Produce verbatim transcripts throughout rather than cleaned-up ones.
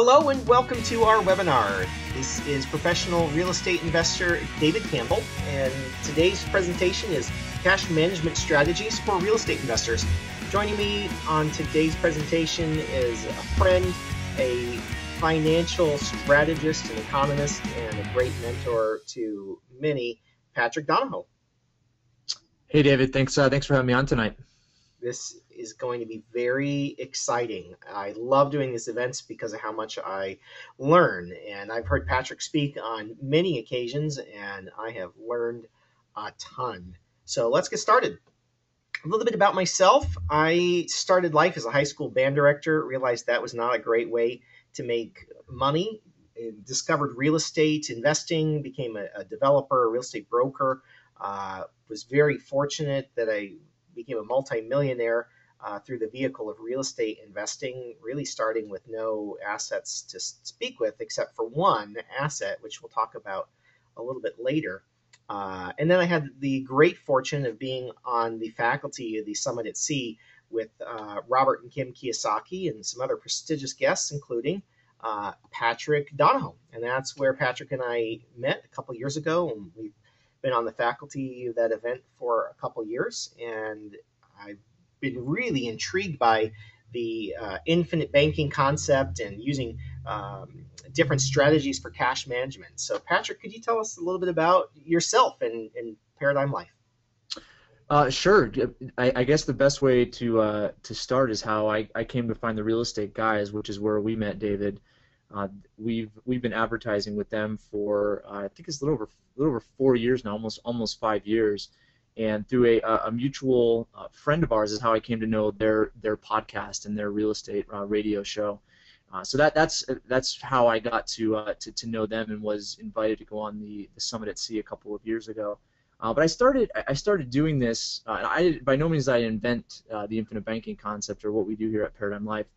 Hello and welcome to our webinar. This is professional real estate investor David Campbell, and today's presentation is Cash Management Strategies for Real Estate Investors. Joining me on today's presentation is a friend, a financial strategist, an economist, and a great mentor to many, Patrick Donohoe. Hey David, thanks, uh, thanks for having me on tonight. This is going to be very exciting. I love doing these events because of how much I learn. And I've heard Patrick speak on many occasions, and I have learned a ton. So let's get started. A little bit about myself. I started life as a high school band director, realized that was not a great way to make money, and discovered real estate investing, became a, a developer, a real estate broker. Uh, was very fortunate that I became a multimillionaire Uh, through the vehicle of real estate investing, really starting with no assets to speak with except for one asset, which we'll talk about a little bit later. Uh, and then I had the great fortune of being on the faculty of the Summit at Sea with uh, Robert and Kim Kiyosaki and some other prestigious guests, including uh, Patrick Donohoe. And that's where Patrick and I met a couple years ago, and we've been on the faculty of that event for a couple years, and I've been really intrigued by the uh, infinite banking concept and using um, different strategies for cash management. So Patrick, could you tell us a little bit about yourself and, and Paradigm Life? Uh, sure. I, I guess the best way to uh, to start is how I, I came to find the Real Estate Guys, which is where we met David. Uh, we've we've been advertising with them for uh, I think it's a little over a little over four years now, almost almost five years. And through a, a mutual uh, friend of ours is how I came to know their their podcast and their real estate uh, radio show. Uh, so that that's that's how I got to, uh, to to know them and was invited to go on the, the Summit at Sea a couple of years ago. Uh, but I started I started doing this. Uh, and I by no means did I invent uh, the infinite banking concept or what we do here at Paradigm Life.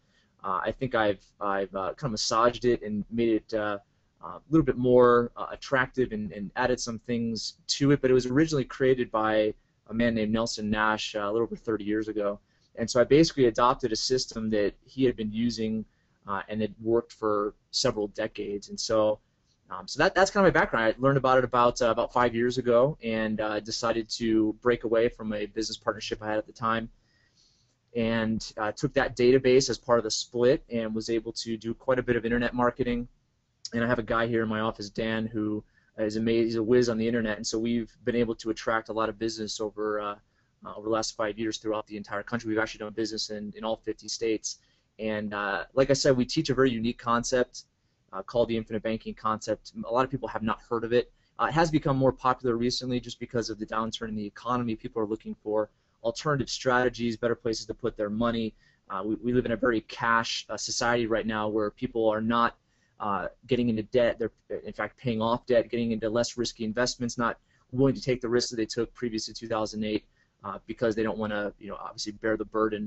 Uh, I think I've I've uh, kind of massaged it and made it Uh, a uh, little bit more uh, attractive and, and added some things to it, but it was originally created by a man named Nelson Nash uh, a little over thirty years ago. And so I basically adopted a system that he had been using uh, and it worked for several decades. And so um, so that, that's kind of my background. I learned about it about, uh, about five years ago and uh, decided to break away from a business partnership I had at the time, and uh, took that database as part of the split and was able to do quite a bit of internet marketing. And I have a guy here in my office, Dan, who is amazing. He's a whiz on the internet, and so we've been able to attract a lot of business over uh, uh, over the last five years throughout the entire country. We've actually done business in, in all fifty states, and uh, like I said, we teach a very unique concept uh, called the infinite banking concept. A lot of people have not heard of it. Uh, it has become more popular recently just because of the downturn in the economy. People are looking for alternative strategies, better places to put their money. Uh, we, we live in a very cash uh, society right now where people are not Uh, getting into debt. They're in fact paying off debt, getting into less risky investments, not willing to take the risks that they took previous to two thousand eight uh, because they don't want to, you know, obviously bear the burden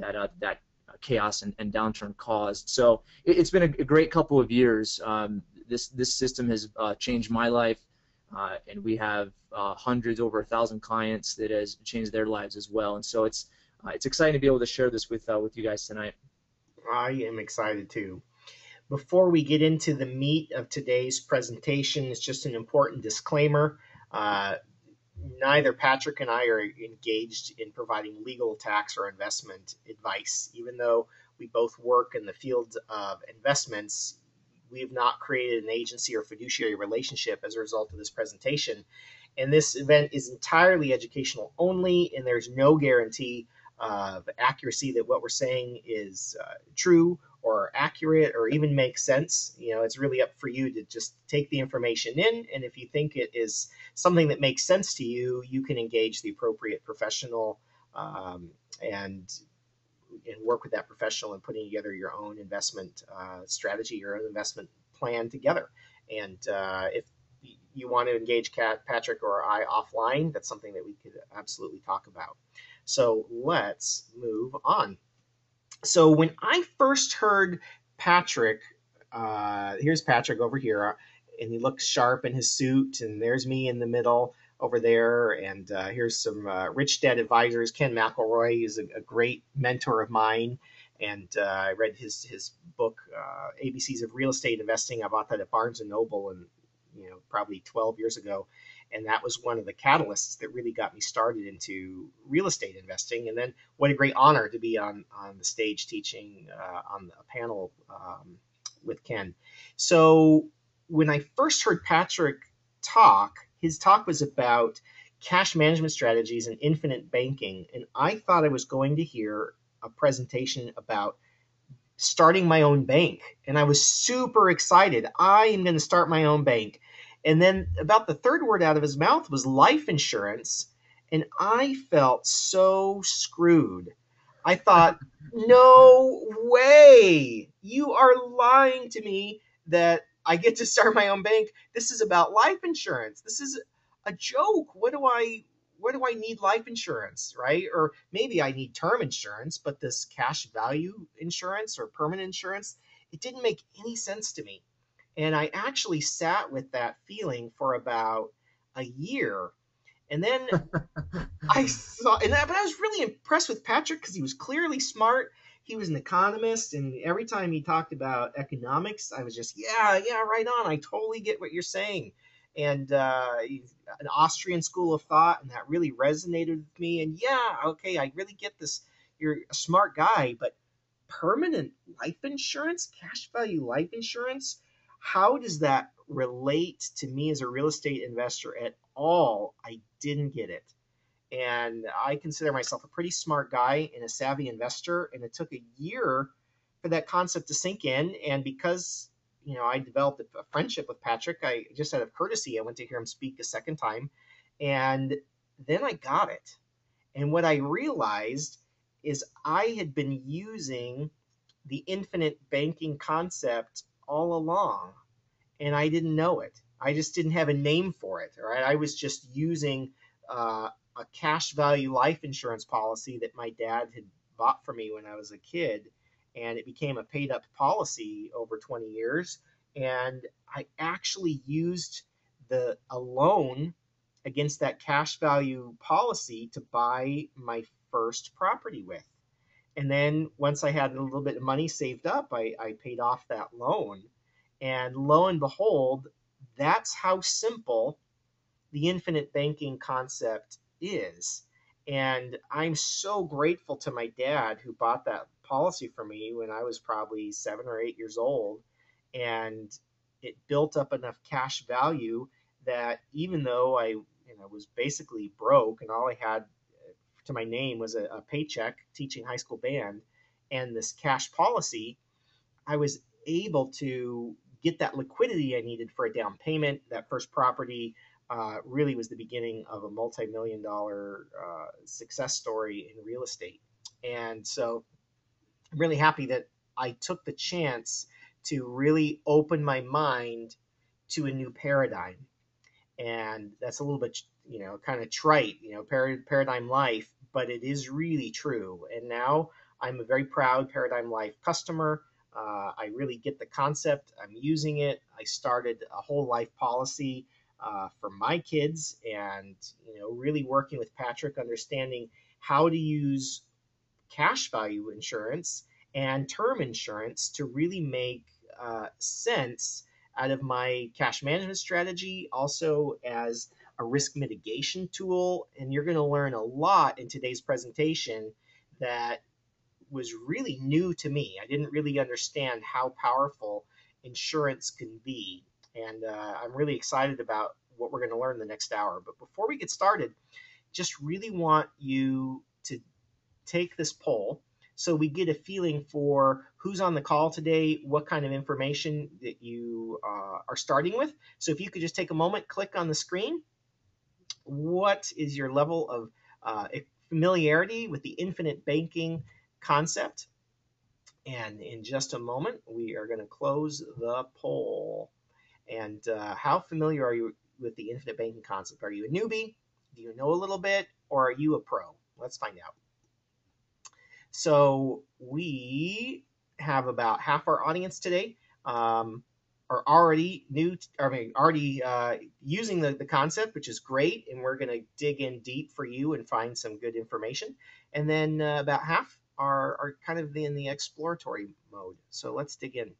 that uh, that chaos and, and downturn caused. So it, it's been a, a great couple of years. Um, this this system has uh, changed my life, uh, and we have uh, hundreds, over a thousand clients that has changed their lives as well. And so it's uh, it's exciting to be able to share this with uh, with you guys tonight. I am excited too. Before we get into the meat of today's presentation, it's just an important disclaimer. Uh, neither Patrick and I are engaged in providing legal, tax, or investment advice. Even though we both work in the field of investments, we have not created an agency or fiduciary relationship as a result of this presentation. And this event is entirely educational only, and there's no guarantee of accuracy that what we're saying is uh, true or accurate or even make sense. You know, it's really up for you to just take the information in, and if you think it is something that makes sense to you, you can engage the appropriate professional um, and and work with that professional in putting together your own investment uh, strategy, your own investment plan together. And uh, if you want to engage Kat, Patrick or I offline, that's something that we could absolutely talk about. So let's move on. So when I first heard Patrick, uh, here's Patrick over here, and he looks sharp in his suit, and there's me in the middle over there, and uh, here's some uh, rich dad advisors. Ken McElroy is a, a great mentor of mine, And uh, I read his his book, uh, A B Cs of Real Estate Investing. I bought that at Barnes and Noble, and you know, probably twelve years ago. And that was one of the catalysts that really got me started into real estate investing. And then what a great honor to be on, on the stage teaching uh, on a panel um, with Ken. So when I first heard Patrick talk, his talk was about cash management strategies and infinite banking. And I thought I was going to hear a presentation about starting my own bank. And I was super excited. I am going to start my own bank. And then about the third word out of his mouth was life insurance. And I felt so screwed. I thought, no way. You are lying to me that I get to start my own bank. This is about life insurance. This is a joke. What do I, what do I need life insurance, right? Or maybe I need term insurance, but this cash value insurance or permanent insurance, it didn't make any sense to me. And I actually sat with that feeling for about a year. And then I saw, and I, but I was really impressed with Patrick because he was clearly smart. He was an economist. And every time he talked about economics, I was just, yeah, yeah, right on. I totally get what you're saying. And uh, an Austrian school of thought. And that really resonated with me. And yeah, okay, I really get this. You're a smart guy, but permanent life insurance, cash value life insurance, how does that relate to me as a real estate investor at all? I didn't get it. And I consider myself a pretty smart guy and a savvy investor. And it took a year for that concept to sink in. And because, you know, I developed a friendship with Patrick, I just out of courtesy, I went to hear him speak a second time. And then I got it. And what I realized is I had been using the infinite banking concept all along, and I didn't know it. I just didn't have a name for it. All right, I was just using uh, a cash value life insurance policy that my dad had bought for me when I was a kid, and it became a paid-up policy over twenty years. And I actually used the a loan against that cash value policy to buy my first property with. And then once I had a little bit of money saved up, I, I paid off that loan. And lo and behold, that's how simple the infinite banking concept is. And I'm so grateful to my dad who bought that policy for me when I was probably seven or eight years old. And it built up enough cash value that even though I you know, was basically broke and all I had to my name was a, a paycheck teaching high school band and this cash policy, I was able to get that liquidity I needed for a down payment. That first property uh, really was the beginning of a multi-million dollar uh, success story in real estate. And so I'm really happy that I took the chance to really open my mind to a new paradigm. And that's a little bit, you know, kind of trite, you know, parad- Paradigm Life, but it is really true. And now I'm a very proud Paradigm Life customer. Uh, I really get the concept. I'm using it. I started a whole life policy uh, for my kids and, you know, really working with Patrick, understanding how to use cash value insurance and term insurance to really make uh, sense out of my cash management strategy, also as a risk mitigation tool. And you're going to learn a lot in today's presentation that was really new to me. I didn't really understand how powerful insurance can be. And uh, I'm really excited about what we're going to learn the next hour. But before we get started, just really want you to take this poll so we get a feeling for who's on the call today, what kind of information that you uh, are starting with. So if you could just take a moment, click on the screen. What is your level of uh, familiarity with the infinite banking concept? And in just a moment, we are going to close the poll. And uh, how familiar are you with the infinite banking concept? Are you a newbie? Do you know a little bit? Or are you a pro? Let's find out. So we have about half our audience today um, are already new, to, or I mean, already uh, using the, the concept, which is great. And we're going to dig in deep for you and find some good information. And then uh, about half are, are kind of in the exploratory mode. So let's dig in.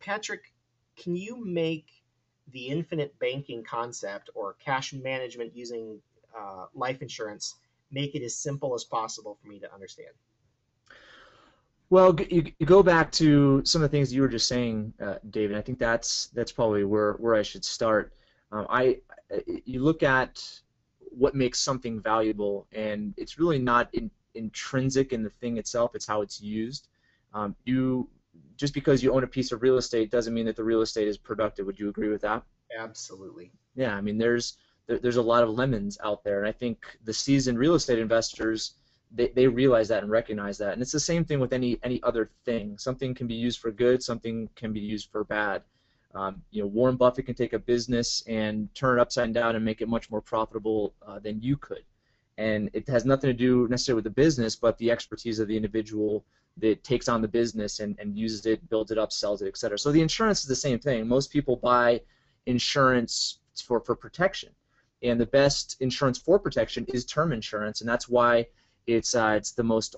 Patrick, can you make the infinite banking concept or cash management using uh, life insurance, make it as simple as possible for me to understand? Well, you, you go back to some of the things you were just saying, uh, David. I think that's that's probably where where I should start. Um, I you look at what makes something valuable, and it's really not in, intrinsic in the thing itself. It's how it's used. Um, you just because you own a piece of real estate doesn't mean that the real estate is productive. Would you agree with that? Absolutely. Yeah, I mean, there's there, there's a lot of lemons out there, and I think the seasoned real estate investors, They, they realize that and recognize that. And it's the same thing with any any other thing. Something can be used for good, something can be used for bad. Um, you know, Warren Buffett can take a business and turn it upside down and make it much more profitable uh, than you could. And it has nothing to do necessarily with the business, but the expertise of the individual that takes on the business and, and uses it, builds it up, sells it, et cetera. So the insurance is the same thing. Most people buy insurance for, for protection. And the best insurance for protection is term insurance, and that's why It's uh, it's the most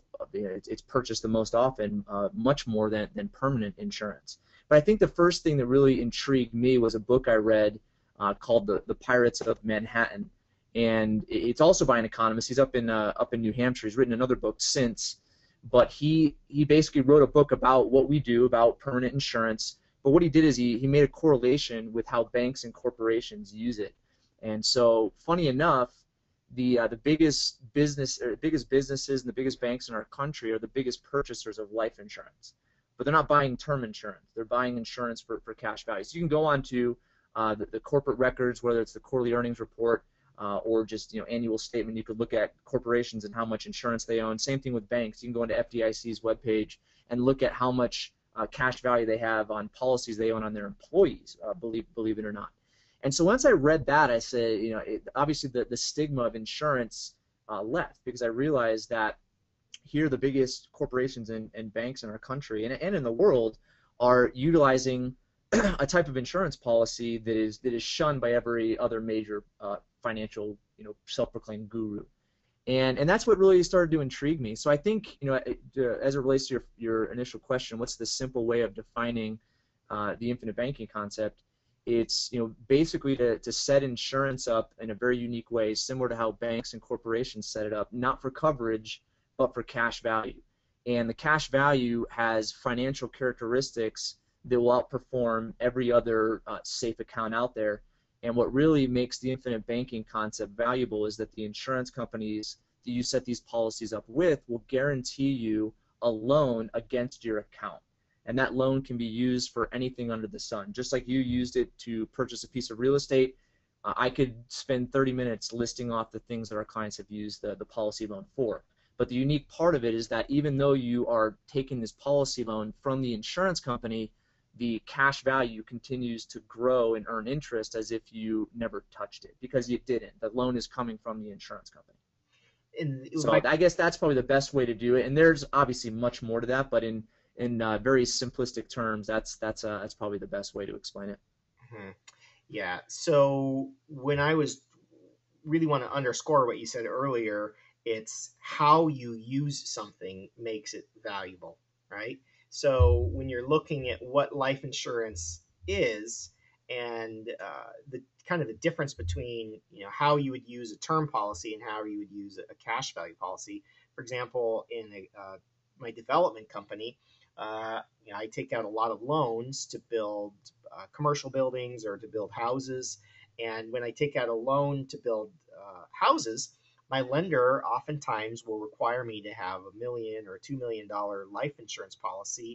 it's purchased the most often, uh, much more than than permanent insurance. But I think the first thing that really intrigued me was a book I read uh, called the the Pirates of Manhattan, and it's also by an economist. He's up in uh, up in New Hampshire. He's written another book since, but he he basically wrote a book about what we do about permanent insurance. But what he did is he he made a correlation with how banks and corporations use it, and so funny enough, The, uh, the biggest business, or biggest businesses and the biggest banks in our country are the biggest purchasers of life insurance, but they're not buying term insurance. They're buying insurance for, for cash value. So you can go on to uh, the, the corporate records, whether it's the quarterly earnings report uh, or just you know annual statement. You could look at corporations and how much insurance they own. Same thing with banks. You can go into F D I C's webpage and look at how much uh, cash value they have on policies they own on their employees, uh, believe believe it or not. And so once I read that, I said, you know, it, obviously the, the stigma of insurance uh, left, because I realized that here the biggest corporations and, and banks in our country and, and in the world are utilizing a type of insurance policy that is that is shunned by every other major uh, financial, you know, self-proclaimed guru. And and that's what really started to intrigue me. So I think, you know, it, uh, as it relates to your, your initial question, what's the simple way of defining uh, the infinite banking concept? It's you know basically to, to set insurance up in a very unique way, similar to how banks and corporations set it up, not for coverage but for cash value. And the cash value has financial characteristics that will outperform every other uh, safe account out there. And what really makes the infinite banking concept valuable is that the insurance companies that you set these policies up with will guarantee you a loan against your account. And that loan can be used for anything under the sun. Just like you used it to purchase a piece of real estate, uh, I could spend thirty minutes listing off the things that our clients have used the, the policy loan for. But the unique part of it is that even though you are taking this policy loan from the insurance company, the cash value continues to grow and earn interest as if you never touched it, because you didn't. The loan is coming from the insurance company. And so like I guess that's probably the best way to do it. And there's obviously much more to that, but in In uh, very simplistic terms, that's that's uh, that's probably the best way to explain it. Mm-hmm. Yeah. So when I was really want to underscore what you said earlier, it's how you use something makes it valuable, right? So when you're looking at what life insurance is and uh, the kind of the difference between you know how you would use a term policy and how you would use a cash value policy, for example, in a, uh, my development company. Uh, you know, I take out a lot of loans to build uh, commercial buildings or to build houses. And when I take out a loan to build uh, houses, my lender oftentimes will require me to have a million or two million dollar life insurance policy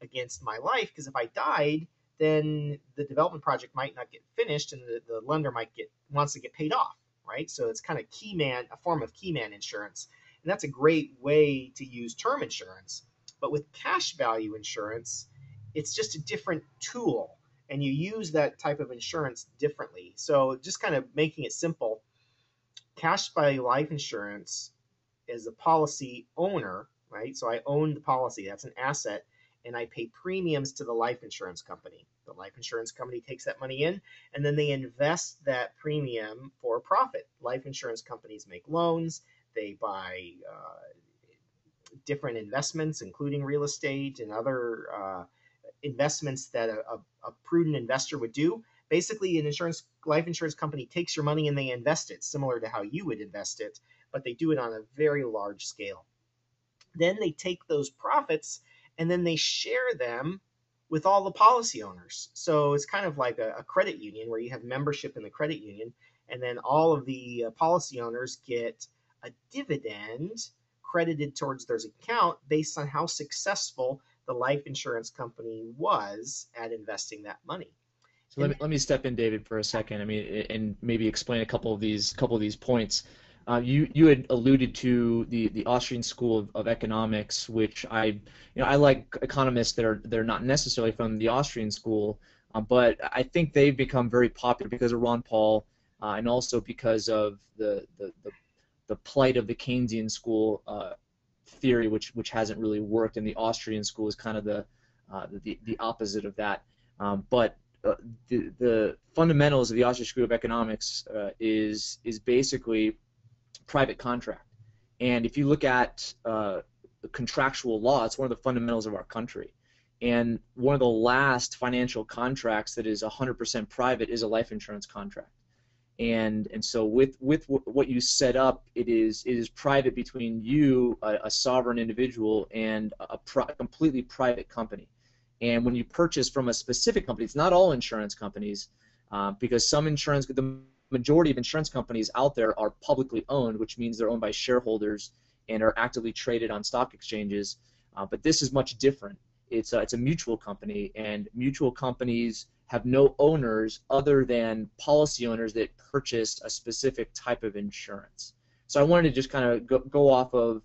against my life, because if I died, then the development project might not get finished, and the, the lender might get wants to get paid off, right? So it's kind of key man, a form of key man insurance, and that's a great way to use term insurance. But with cash value insurance, it's just a different tool, and you use that type of insurance differently. So just kind of making it simple, cash value life insurance is a policy owner, right? So I own the policy. That's an asset, and I pay premiums to the life insurance company. The life insurance company takes that money in, and then they invest that premium for profit. Life insurance companies make loans. They buy uh, different investments, including real estate and other uh, investments that a, a prudent investor would do. Basically, an insurance life insurance company takes your money and they invest it, similar to how you would invest it, but they do it on a very large scale. Then they take those profits and then they share them with all the policy owners. So it's kind of like a, a credit union where you have membership in the credit union, and then all of the uh, policy owners get a dividend credited towards their account based on how successful the life insurance company was at investing that money. So let me, let me step in, David, for a second. I mean, and maybe explain a couple of these couple of these points. Uh, you you had alluded to the the Austrian school of, of economics, which I you know I like economists that are they're not necessarily from the Austrian school, uh, but I think they've become very popular because of Ron Paul, uh, and also because of the the, the the plight of the Keynesian school uh, theory, which which hasn't really worked, and the Austrian school is kind of the uh, the the opposite of that, um, but. Uh, the, the fundamentals of the Austrian School of Economics uh, is is basically private contract, and if you look at uh, contractual law, it's one of the fundamentals of our country. And one of the last financial contracts that is one hundred percent private is a life insurance contract, and and so with with w what you set up, it is it is private between you, a, a sovereign individual, and a pro completely private company. And when you purchase from a specific company, it's not all insurance companies, uh, because some insurance, the majority of insurance companies out there are publicly owned, which means they're owned by shareholders and are actively traded on stock exchanges. Uh, but this is much different. It's a, it's a mutual company, and mutual companies have no owners other than policy owners that purchased a specific type of insurance. So I wanted to just kind of go, go off of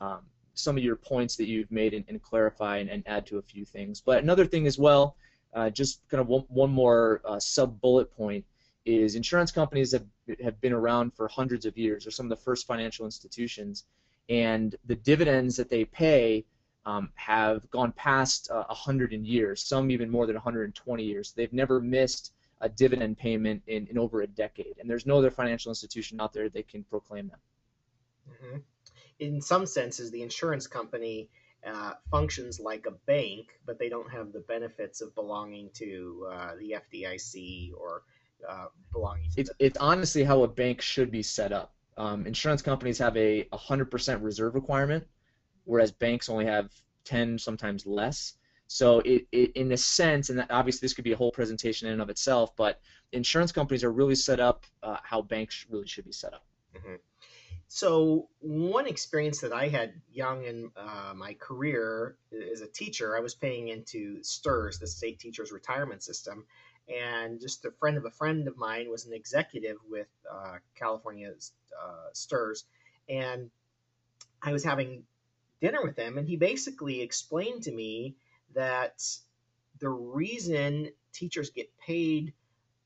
um, some of your points that you've made and, and clarify and, and add to a few things. But another thing as well, uh, just kind of one, one more uh, sub-bullet point, is insurance companies have, have been around for hundreds of years. They're some of the first financial institutions, and the dividends that they pay um, have gone past uh, one hundred years, some even more than one hundred twenty years. They've never missed a dividend payment in, in over a decade, and there's no other financial institution out there that can proclaim that. Mm-hmm. In some senses, the insurance company uh, functions like a bank, but they don't have the benefits of belonging to uh, the F D I C or uh, belonging to. It's, the it's honestly how a bank should be set up. Um, insurance companies have a one hundred percent reserve requirement, whereas banks only have ten, sometimes less. So, it, it, in a sense, and that obviously this could be a whole presentation in and of itself, but insurance companies are really set up uh, how banks really should be set up. Mm-hmm. So one experience that I had young in uh, my career as a teacher, I was paying into S T R S, the state teachers retirement system, and just a friend of a friend of mine was an executive with uh, California's uh, S T R S, and I was having dinner with him, and he basically explained to me that the reason teachers get paid,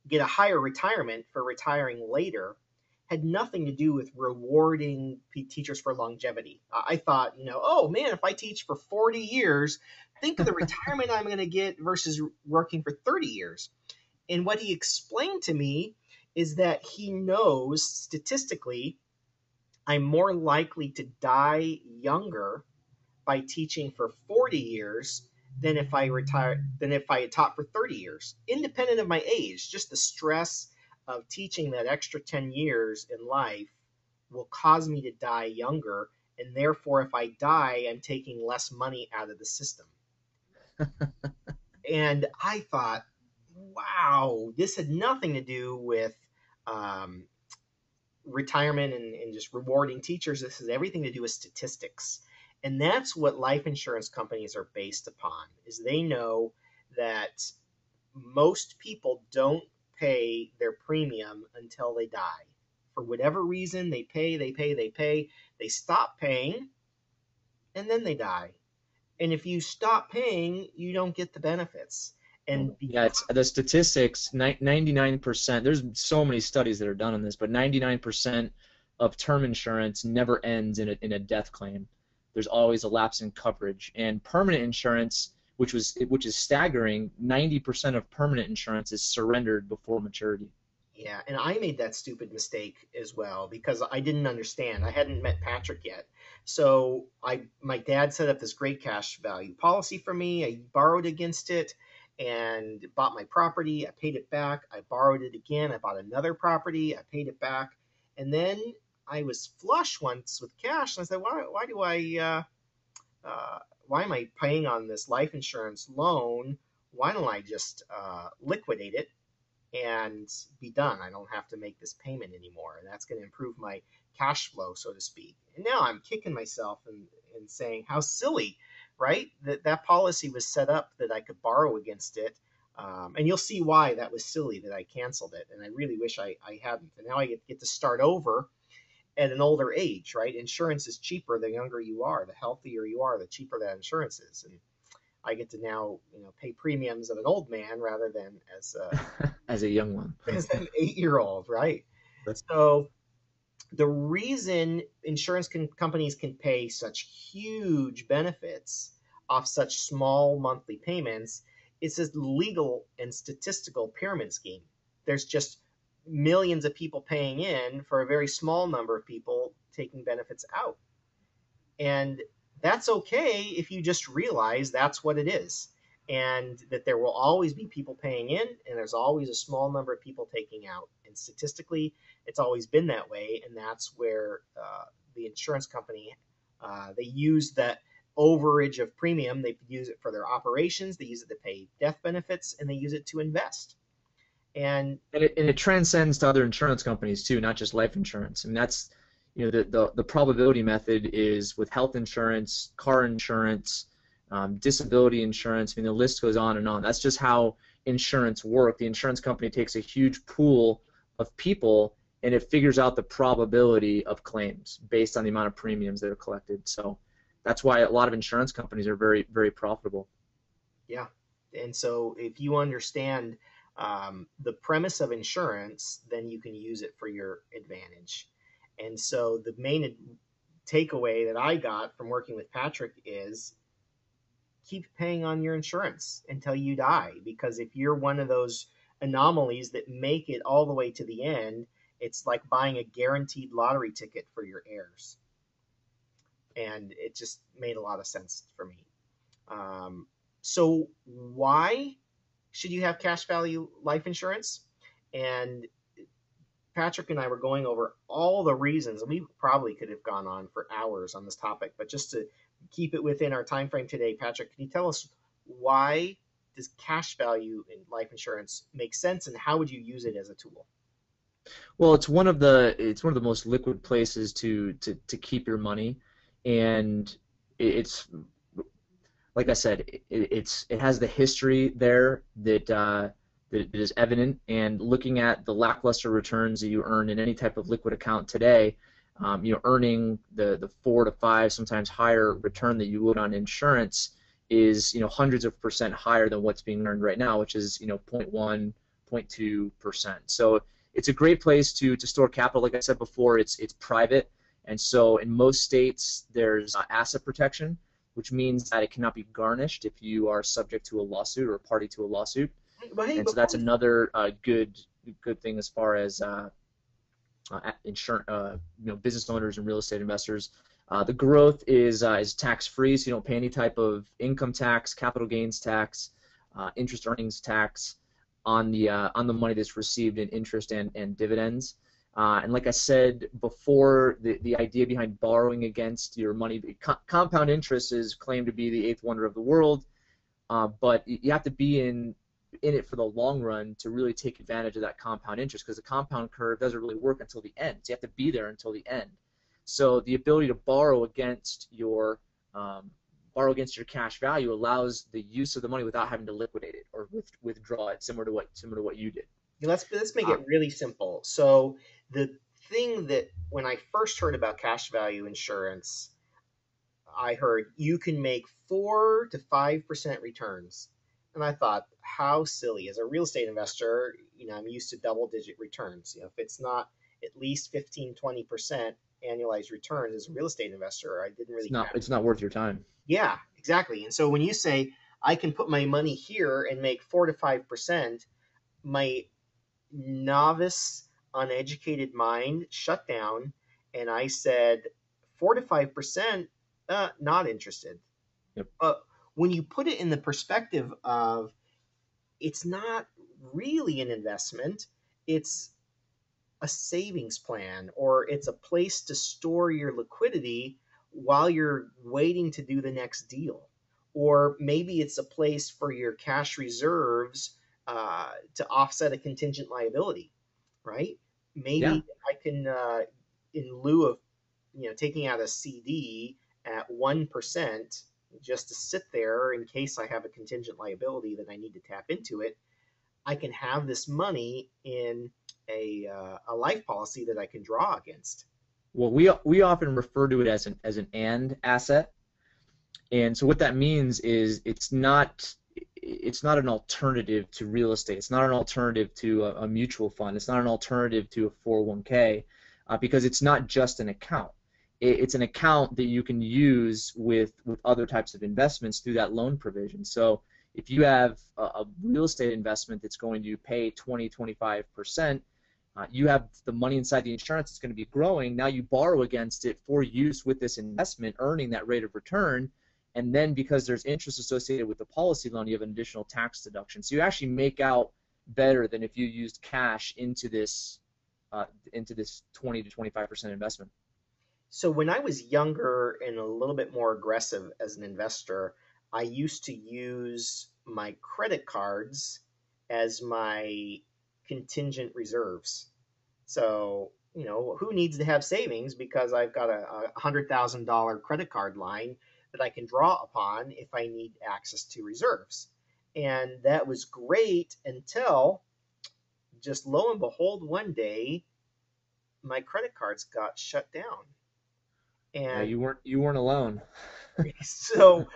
get a higher retirement for retiring later, had nothing to do with rewarding teachers for longevity. I thought, you know, oh man, if I teach for forty years, think of the retirement I'm going to get versus working for thirty years. And what he explained to me is that he knows statistically, I'm more likely to die younger by teaching for forty years than if I retire, than if I had taught for thirty years, independent of my age. Just the stress of teaching that extra ten years in life will cause me to die younger, and therefore if I die, I'm taking less money out of the system. And I thought, wow, this had nothing to do with um, retirement and, and just rewarding teachers. This has everything to do with statistics. And that's what life insurance companies are based upon, is they know that most people don't pay their premium until they die. For whatever reason, they pay, they pay, they pay, they stop paying, and then they die. And if you stop paying, you don't get the benefits. And yeah, it's, the statistics, ninety-nine percent, there's so many studies that are done on this, but ninety-nine percent of term insurance never ends in a, in a death claim. There's always a lapse in coverage. And permanent insurance, which was which is staggering, ninety percent of permanent insurance is surrendered before maturity. Yeah, and I made that stupid mistake as well because I didn't understand. I hadn't met Patrick yet. So I, my dad set up this great cash value policy for me. I borrowed against it and bought my property. I paid it back. I borrowed it again. I bought another property. I paid it back. And then I was flush once with cash. And I said, why, why do I, uh, uh, why am I paying on this life insurance loan? Why don't I just uh, liquidate it and be done? I don't have to make this payment anymore. And that's going to improve my cash flow, so to speak. And now I'm kicking myself and, and saying, how silly, right? That that policy was set up that I could borrow against it. Um, and you'll see why that was silly that I canceled it. And I really wish I, I hadn't. And now I get, get to start over at an older age, right? Insurance is cheaper the younger you are. The healthier you are, the cheaper that insurance is. And I get to now, you know, pay premiums of an old man rather than as a, as a young one, as an eight-year-old, right? So the reason insurance can, companies can pay such huge benefits off such small monthly payments is this legal and statistical pyramid scheme. There's just millions of people paying in for a very small number of people taking benefits out, and that's okay if you just realize that's what it is, and that there will always be people paying in and there's always a small number of people taking out. And statistically, it's always been that way. And that's where uh, the insurance company, uh, they use that overage of premium. They use it for their operations. They use it to pay death benefits, and they use it to invest. And, and, it, and it transcends to other insurance companies too, not just life insurance. I mean, that's, you know, the, the, the probability method is with health insurance, car insurance, um, disability insurance. I mean, the list goes on and on. That's just how insurance works. The insurance company takes a huge pool of people, and it figures out the probability of claims based on the amount of premiums that are collected. So that's why a lot of insurance companies are very, very profitable. Yeah. And so if you understand um, the premise of insurance, then you can use it for your advantage. And so the main takeaway that I got from working with Patrick is keep paying on your insurance until you die, because if you're one of those anomalies that make it all the way to the end, it's like buying a guaranteed lottery ticket for your heirs. And it just made a lot of sense for me. Um, so why should you have cash value life insurance? And Patrick and I were going over all the reasons, and we probably could have gone on for hours on this topic, but just to keep it within our time frame today, Patrick, can you tell us why does cash value in life insurance make sense, and how would you use it as a tool? Well, it's one of the it's one of the most liquid places to to, to keep your money, and it's like I said, it, it's it has the history there that. Uh, that is evident, and looking at the lackluster returns that you earn in any type of liquid account today, um, you know, earning the, the four to five, sometimes higher return that you would on insurance is, you know, hundreds of percent higher than what's being earned right now, which is, you know, zero point one, zero point two percent. So it's a great place to, to store capital. Like I said before, it's, it's private, and so in most states there's uh, asset protection, which means that it cannot be garnished if you are subject to a lawsuit or a party to a lawsuit. Hey, and so that's another uh, good good thing as far as uh, uh, insurance, uh, you know, business owners and real estate investors. Uh, the growth is uh, is tax free, so you don't pay any type of income tax, capital gains tax, uh, interest earnings tax on the uh, on the money that's received in interest and and dividends. Uh, and like I said before, the the idea behind borrowing against your money, co compound interest is claimed to be the eighth wonder of the world, uh, but you have to be in in it for the long run to really take advantage of that compound interest, because the compound curve doesn't really work until the end. So you have to be there until the end. So the ability to borrow against your um, borrow against your cash value allows the use of the money without having to liquidate it or with, withdraw it, similar to what similar to what you did. Let's let's make um, it really simple. So the thing that when I first heard about cash value insurance, I heard you can make four to five percent returns. And I thought, how silly. As a real estate investor, you know, I'm used to double-digit returns. You know, if it's not at least fifteen, twenty percent annualized returns as a real estate investor, I didn't really. It's not, it's not worth your time. Yeah, exactly. And so when you say I can put my money here and make four to five percent, my novice, uneducated mind shut down, and I said, four to five percent, uh, not interested. Yep. But when you put it in the perspective of it's not really an investment, it's a savings plan, or it's a place to store your liquidity while you're waiting to do the next deal. Or maybe it's a place for your cash reserves uh, to offset a contingent liability, right? Maybe yeah. I can, uh, in lieu of, you know, taking out a C D at one percent just to sit there in case I have a contingent liability that I need to tap into it, I can have this money in a, uh, a life policy that I can draw against. Well, we we often refer to it as an as an and asset, and so what that means is it's not it's not an alternative to real estate. It's not an alternative to a, a mutual fund. It's not an alternative to a four oh one K, uh, because it's not just an account. It, it's an account that you can use with with other types of investments through that loan provision. So if you have a, a real estate investment that's going to pay twenty, twenty-five percent. Uh, you have the money inside the insurance that's going to be growing. Now you borrow against it for use with this investment, earning that rate of return, and then because there's interest associated with the policy loan, you have an additional tax deduction. So you actually make out better than if you used cash into this uh, into this twenty to twenty-five percent investment. So when I was younger and a little bit more aggressive as an investor, I used to use my credit cards as my contingent reserves. So, you know, who needs to have savings because I've got a, a one hundred thousand dollar credit card line that I can draw upon if I need access to reserves. And that was great until just lo and behold, one day my credit cards got shut down. And yeah, you weren't you weren't alone. So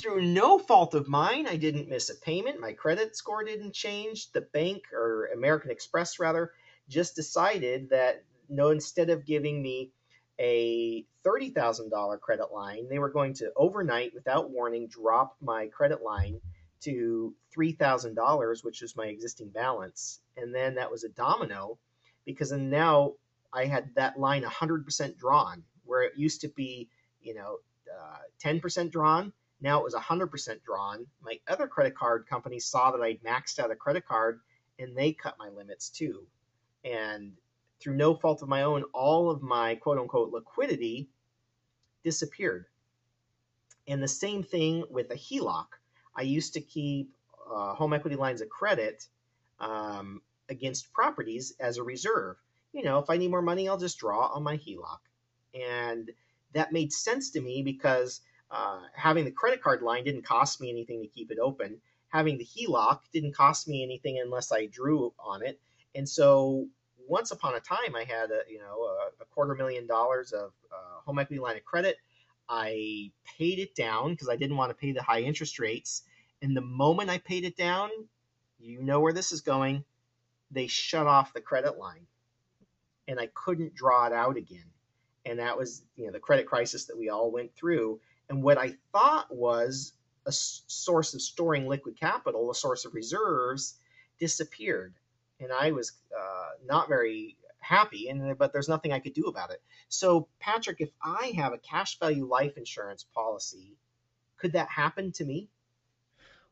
through no fault of mine, I didn't miss a payment. My credit score didn't change. The bank, or American Express rather, just decided that no, instead of giving me a thirty thousand dollar credit line, they were going to overnight, without warning, drop my credit line to three thousand dollars, which was my existing balance. And then that was a domino, because then now I had that line one hundred percent drawn, where it used to be, you know, uh, ten percent drawn. Now it was one hundred percent drawn. My other credit card company saw that I'd maxed out a credit card, and they cut my limits too. And through no fault of my own, all of my quote-unquote liquidity disappeared. And the same thing with a H E L O C. I used to keep uh, home equity lines of credit um, against properties as a reserve. You know, if I need more money, I'll just draw on my H E L O C. And that made sense to me because Uh, having the credit card line didn't cost me anything to keep it open. Having the H E L O C didn't cost me anything unless I drew on it. And so once upon a time, I had a, you know, a, a quarter million dollars of uh, home equity line of credit. I paid it down because I didn't want to pay the high interest rates. And the moment I paid it down, you know where this is going, they shut off the credit line. And I couldn't draw it out again. And that was, you know, the credit crisis that we all went through. And what I thought was a source of storing liquid capital, a source of reserves, disappeared. And I was uh, not very happy, and but there's nothing I could do about it. So, Patrick, if I have a cash value life insurance policy, could that happen to me?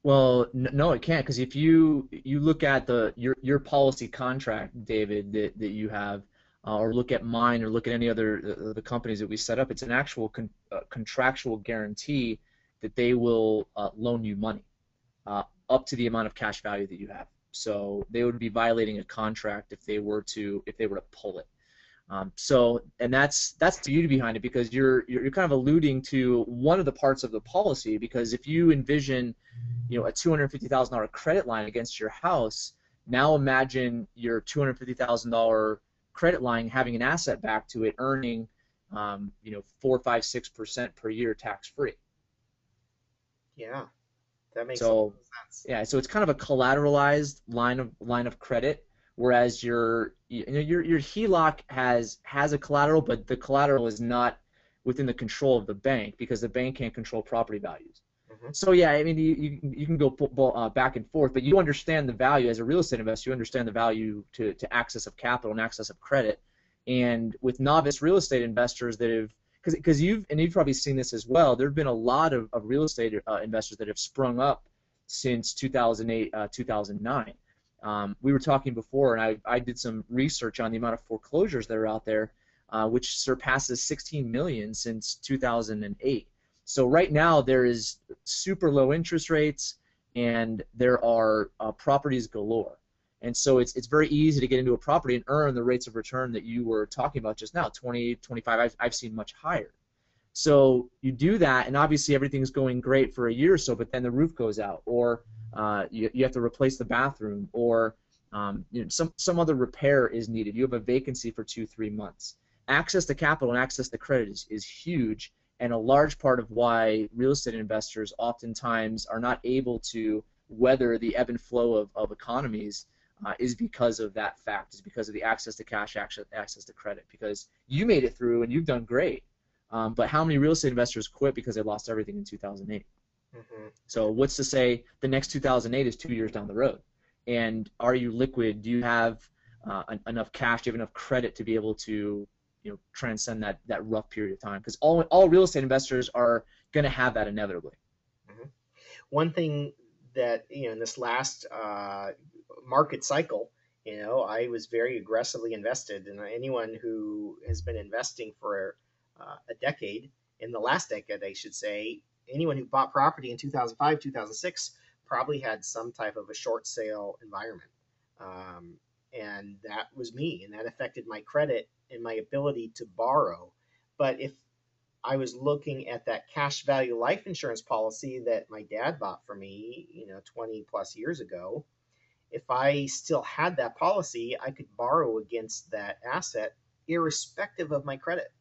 Well, no, it can't, because if you you look at the your your policy contract, David, that, that you have, Uh, or look at mine, or look at any other uh, the companies that we set up, it's an actual con uh, contractual guarantee that they will uh, loan you money uh, up to the amount of cash value that you have. So they would be violating a contract if they were to if they were to pull it. Um, so and that's that's the beauty behind it, because you're you're kind of alluding to one of the parts of the policy, because if you envision, you know, a two hundred fifty thousand dollar credit line against your house, now imagine your two hundred fifty thousand dollar credit line having an asset back to it, earning, um, you know, four, five, six percent per year, tax free. Yeah, that makes so, sense. Yeah, so it's kind of a collateralized line of line of credit, whereas your you know, your your H E L O C has has a collateral, but the collateral is not within the control of the bank, because the bank can't control property values. Mm-hmm. So yeah, I mean, you you, you can go uh, back and forth, but you understand the value as a real estate investor. You understand the value to, to access of capital and access of credit. And with novice real estate investors that have because because you've and you've probably seen this as well. There have been a lot of, of real estate uh, investors that have sprung up since two thousand eight, uh, two thousand nine. Um, we were talking before, and I, I did some research on the amount of foreclosures that are out there, uh, which surpasses sixteen million since two thousand eight. So right now there is super low interest rates, and there are uh, properties galore. And so it's it's very easy to get into a property and earn the rates of return that you were talking about just now, twenty, twenty-five. I've, I've seen much higher. So you do that, and obviously everything's going great for a year or so, but then the roof goes out, or uh, you, you have to replace the bathroom, or um, you know, some, some other repair is needed. You have a vacancy for two, three months. Access to capital and access to credit is, is huge, and a large part of why real estate investors oftentimes are not able to weather the ebb and flow of, of economies. Uh, is because of that fact, is because of the access to cash, access, access to credit, because you made it through and you've done great, um, but how many real estate investors quit because they lost everything in two thousand eight? Mm-hmm. So what's to say the next two thousand eight is two years down the road? And are you liquid? Do you have uh, an, enough cash? Do you have enough credit to be able to, you know, transcend that, that rough period of time? Because all, all real estate investors are going to have that inevitably. Mm-hmm. One thing that, you know, in this last uh, market cycle, you know, I was very aggressively invested, and anyone who has been investing for uh, a decade, in the last decade, I should say, anyone who bought property in two thousand five, two thousand six, probably had some type of a short sale environment. Um, and that was me, and that affected my credit and my ability to borrow. But if I was looking at that cash value life insurance policy that my dad bought for me, you know, twenty plus years ago, if I still had that policy, I could borrow against that asset irrespective of my credit.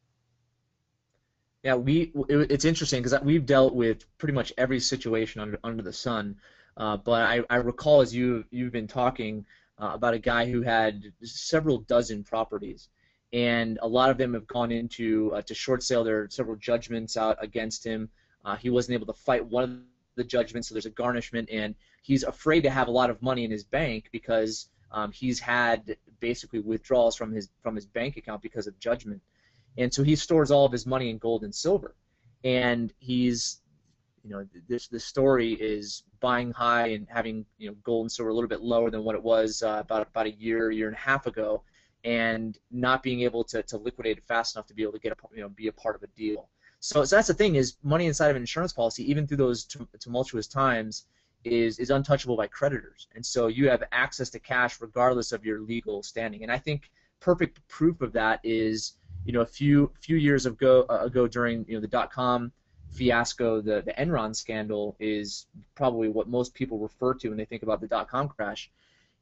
Yeah, we it, it's interesting because we've dealt with pretty much every situation under, under the sun. Uh, but I, I recall as you, you've been talking uh, about a guy who had several dozen properties, and a lot of them have gone into uh, to short sale. There are several judgments out against him. Uh, he wasn't able to fight one of them. The judgment, so there's a garnishment, and he's afraid to have a lot of money in his bank because um, he's had basically withdrawals from his from his bank account because of judgment, and so he stores all of his money in gold and silver, and he's, you know, this the story is buying high and having, you know, gold and silver a little bit lower than what it was uh, about about a year year and a half ago, and not being able to to liquidate it fast enough to be able to get a, you know, be a part of a deal. So, so that's the thing, is money inside of an insurance policy, even through those tumultuous times, is is untouchable by creditors. And so you have access to cash regardless of your legal standing. And I think perfect proof of that is, you know, a few few years ago ago during, you know, the dot-com fiasco, the the Enron scandal is probably what most people refer to when they think about the dot-com crash.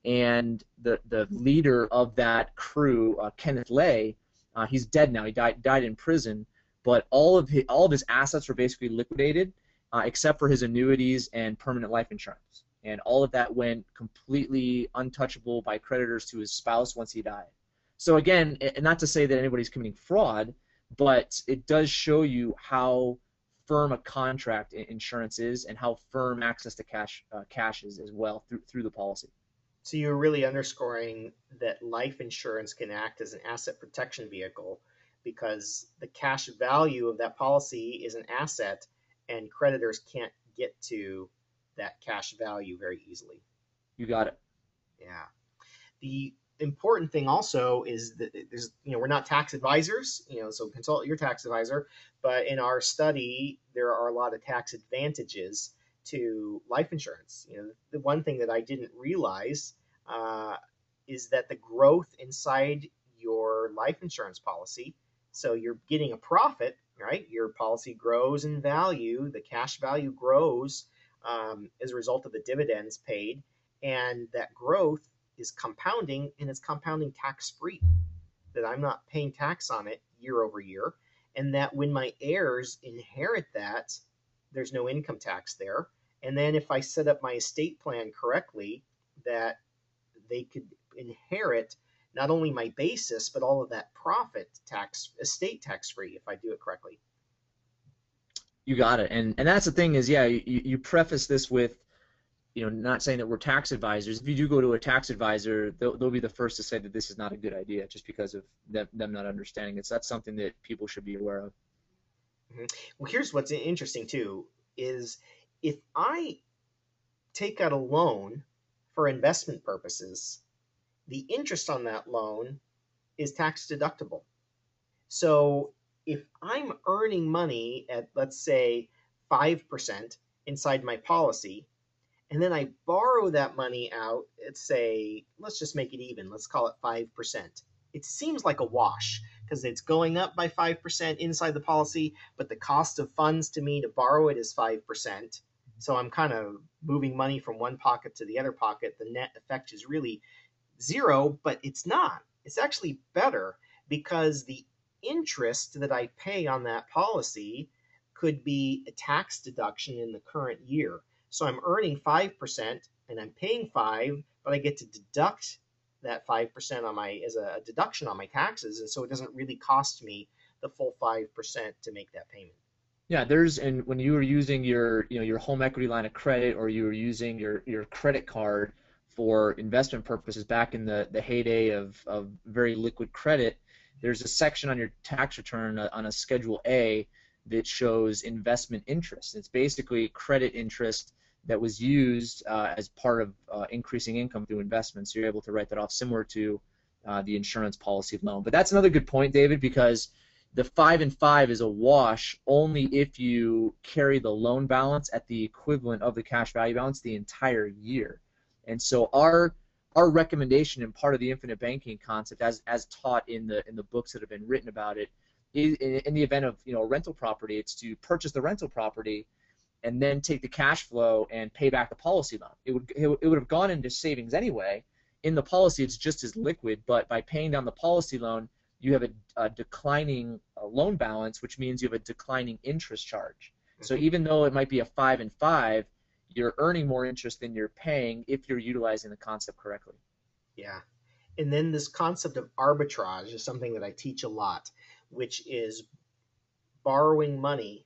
And the the leader of that crew, uh, Kenneth Lay, uh, he's dead now. He died died in prison. But all of his, all of his assets were basically liquidated, uh, except for his annuities and permanent life insurance, and all of that went completely untouchable by creditors to his spouse once he died. So again, it, not to say that anybody's committing fraud, but it does show you how firm a contract insurance is, and how firm access to cash uh, cash is as well through through the policy. So you're really underscoring that life insurance can act as an asset protection vehicle, because the cash value of that policy is an asset, and creditors can't get to that cash value very easily. You got it. Yeah. The important thing also is that there's, you know, we're not tax advisors, you know, so consult your tax advisor, but in our study, there are a lot of tax advantages to life insurance. You know, the one thing that I didn't realize uh, is that the growth inside your life insurance policy, so you're getting a profit, right? Your policy grows in value. The cash value grows um, as a result of the dividends paid. And that growth is compounding, and it's compounding tax-free, that I'm not paying tax on it year over year. And that when my heirs inherit that, there's no income tax there. And then if I set up my estate plan correctly, that they could inherit not only my basis, but all of that profit tax, estate tax-free, if I do it correctly. You got it. And and that's the thing is, yeah, you, you preface this with, you know, not saying that we're tax advisors. If you do go to a tax advisor, they'll, they'll be the first to say that this is not a good idea just because of them, them not understanding it. So that's something that people should be aware of. Mm-hmm. Well, here's what's interesting too, is if I take out a loan for investment purposes, the interest on that loan is tax deductible. So if I'm earning money at, let's say, five percent inside my policy, and then I borrow that money out at, say, let's just make it even, let's call it five percent. It seems like a wash because it's going up by five percent inside the policy, but the cost of funds to me to borrow it is five percent. So I'm kind of moving money from one pocket to the other pocket. The net effect is really zero, but it's not. It's actually better because the interest that I pay on that policy could be a tax deduction in the current year. So I'm earning five percent and I'm paying five, but I get to deduct that five percent on my as a deduction on my taxes. And so it doesn't really cost me the full five percent to make that payment. Yeah, there's, and when you were using your, you know, your home equity line of credit, or you were using your, your credit card for investment purposes back in the, the heyday of, of very liquid credit, there's a section on your tax return uh, on a Schedule A that shows investment interest. It's basically credit interest that was used uh, as part of uh, increasing income through investments. So you're able to write that off similar to uh, the insurance policy loan. But that's another good point, David, because the five and five is a wash only if you carry the loan balance at the equivalent of the cash value balance the entire year. And so our our recommendation, and part of the infinite banking concept as as taught in the in the books that have been written about it, is in, in the event of, you know, a rental property, it's to purchase the rental property and then take the cash flow and pay back the policy loan. It would it would have gone into savings anyway. In the policy, it's just as liquid, but by paying down the policy loan, you have a, a declining loan balance, which means you have a declining interest charge. So even though it might be a five and five, you're earning more interest than you're paying if you're utilizing the concept correctly. Yeah. And then this concept of arbitrage is something that I teach a lot, which is borrowing money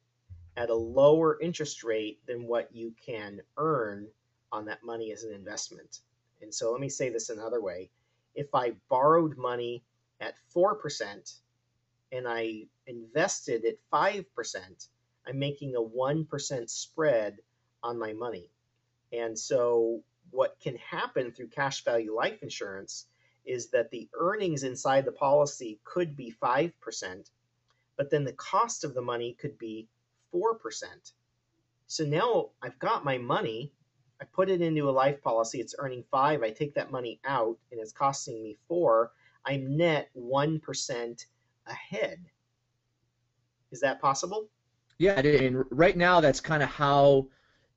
at a lower interest rate than what you can earn on that money as an investment. And so let me say this another way. If I borrowed money at four percent and I invested at five percent, I'm making a one percent spread on my money. And so what can happen through cash value life insurance is that the earnings inside the policy could be five percent, but then the cost of the money could be four percent. So now I've got my money, I put it into a life policy, it's earning five, I take that money out and it's costing me four, I'm net one percent ahead. Is that possible? Yeah, and right now that's kind of how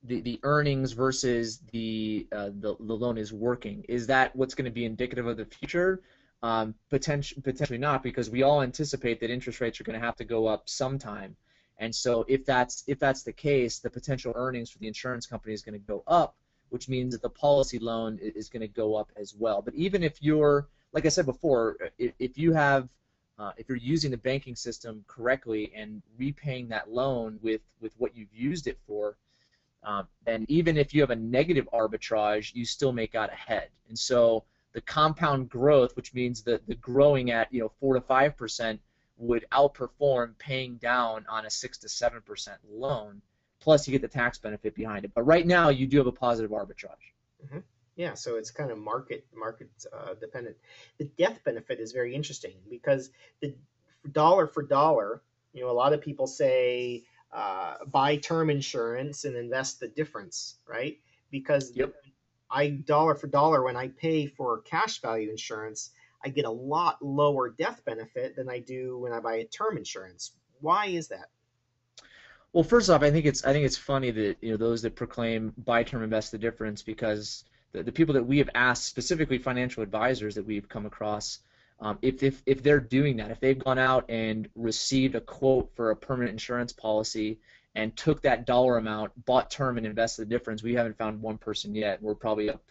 the, the earnings versus the, uh, the the loan is working. Is that what's going to be indicative of the future? Um, potentially, potentially not, because we all anticipate that interest rates are going to have to go up sometime. And so if that's if that's the case, the potential earnings for the insurance company is going to go up, which means that the policy loan is going to go up as well. But even if you're, like I said before, if, if you have, uh, if you're using the banking system correctly and repaying that loan with with what you've used it for, um, then even if you have a negative arbitrage, you still make out ahead. And so the compound growth, which means that the growing at, you know, four to five percent. Would outperform paying down on a six to seven percent loan. Plus, you get the tax benefit behind it. But right now, you do have a positive arbitrage. Mm-hmm. Yeah, so it's kind of market market uh, dependent. The death benefit is very interesting because the dollar for dollar, you know, a lot of people say uh, buy term insurance and invest the difference, right? Because yep. I dollar for dollar when I pay for cash value insurance, I get a lot lower death benefit than I do when I buy a term insurance. Why is that? Well, first off, I think it's I think it's funny that, you know, those that proclaim buy term, invest the difference, because the, the people that we have asked, specifically financial advisors that we've come across, um, if, if if they're doing that, if they've gone out and received a quote for a permanent insurance policy and took that dollar amount, bought term and invested the difference, we haven't found one person yet. We're probably up,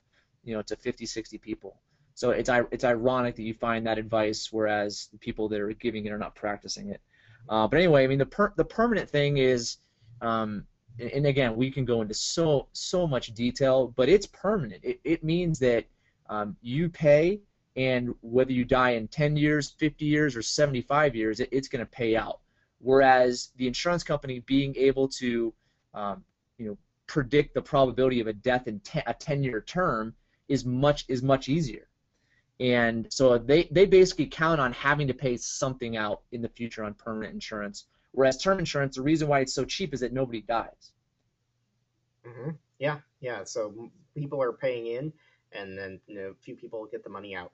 you know, to fifty, sixty people. So it's it's ironic that you find that advice, whereas the people that are giving it are not practicing it. Uh, but anyway, I mean the per, the permanent thing is, um, and, and again we can go into so so much detail, but it's permanent. It it means that um, you pay, and whether you die in ten years, fifty years, or seventy-five years, it, it's going to pay out. whereas the insurance company being able to um, you know, predict the probability of a death in te- a ten-year term is much is much easier. And so they, they basically count on having to pay something out in the future on permanent insurance, whereas term insurance, the reason why it's so cheap is that nobody dies. Mm-hmm. Yeah, yeah. So people are paying in, and then you know, a few people get the money out.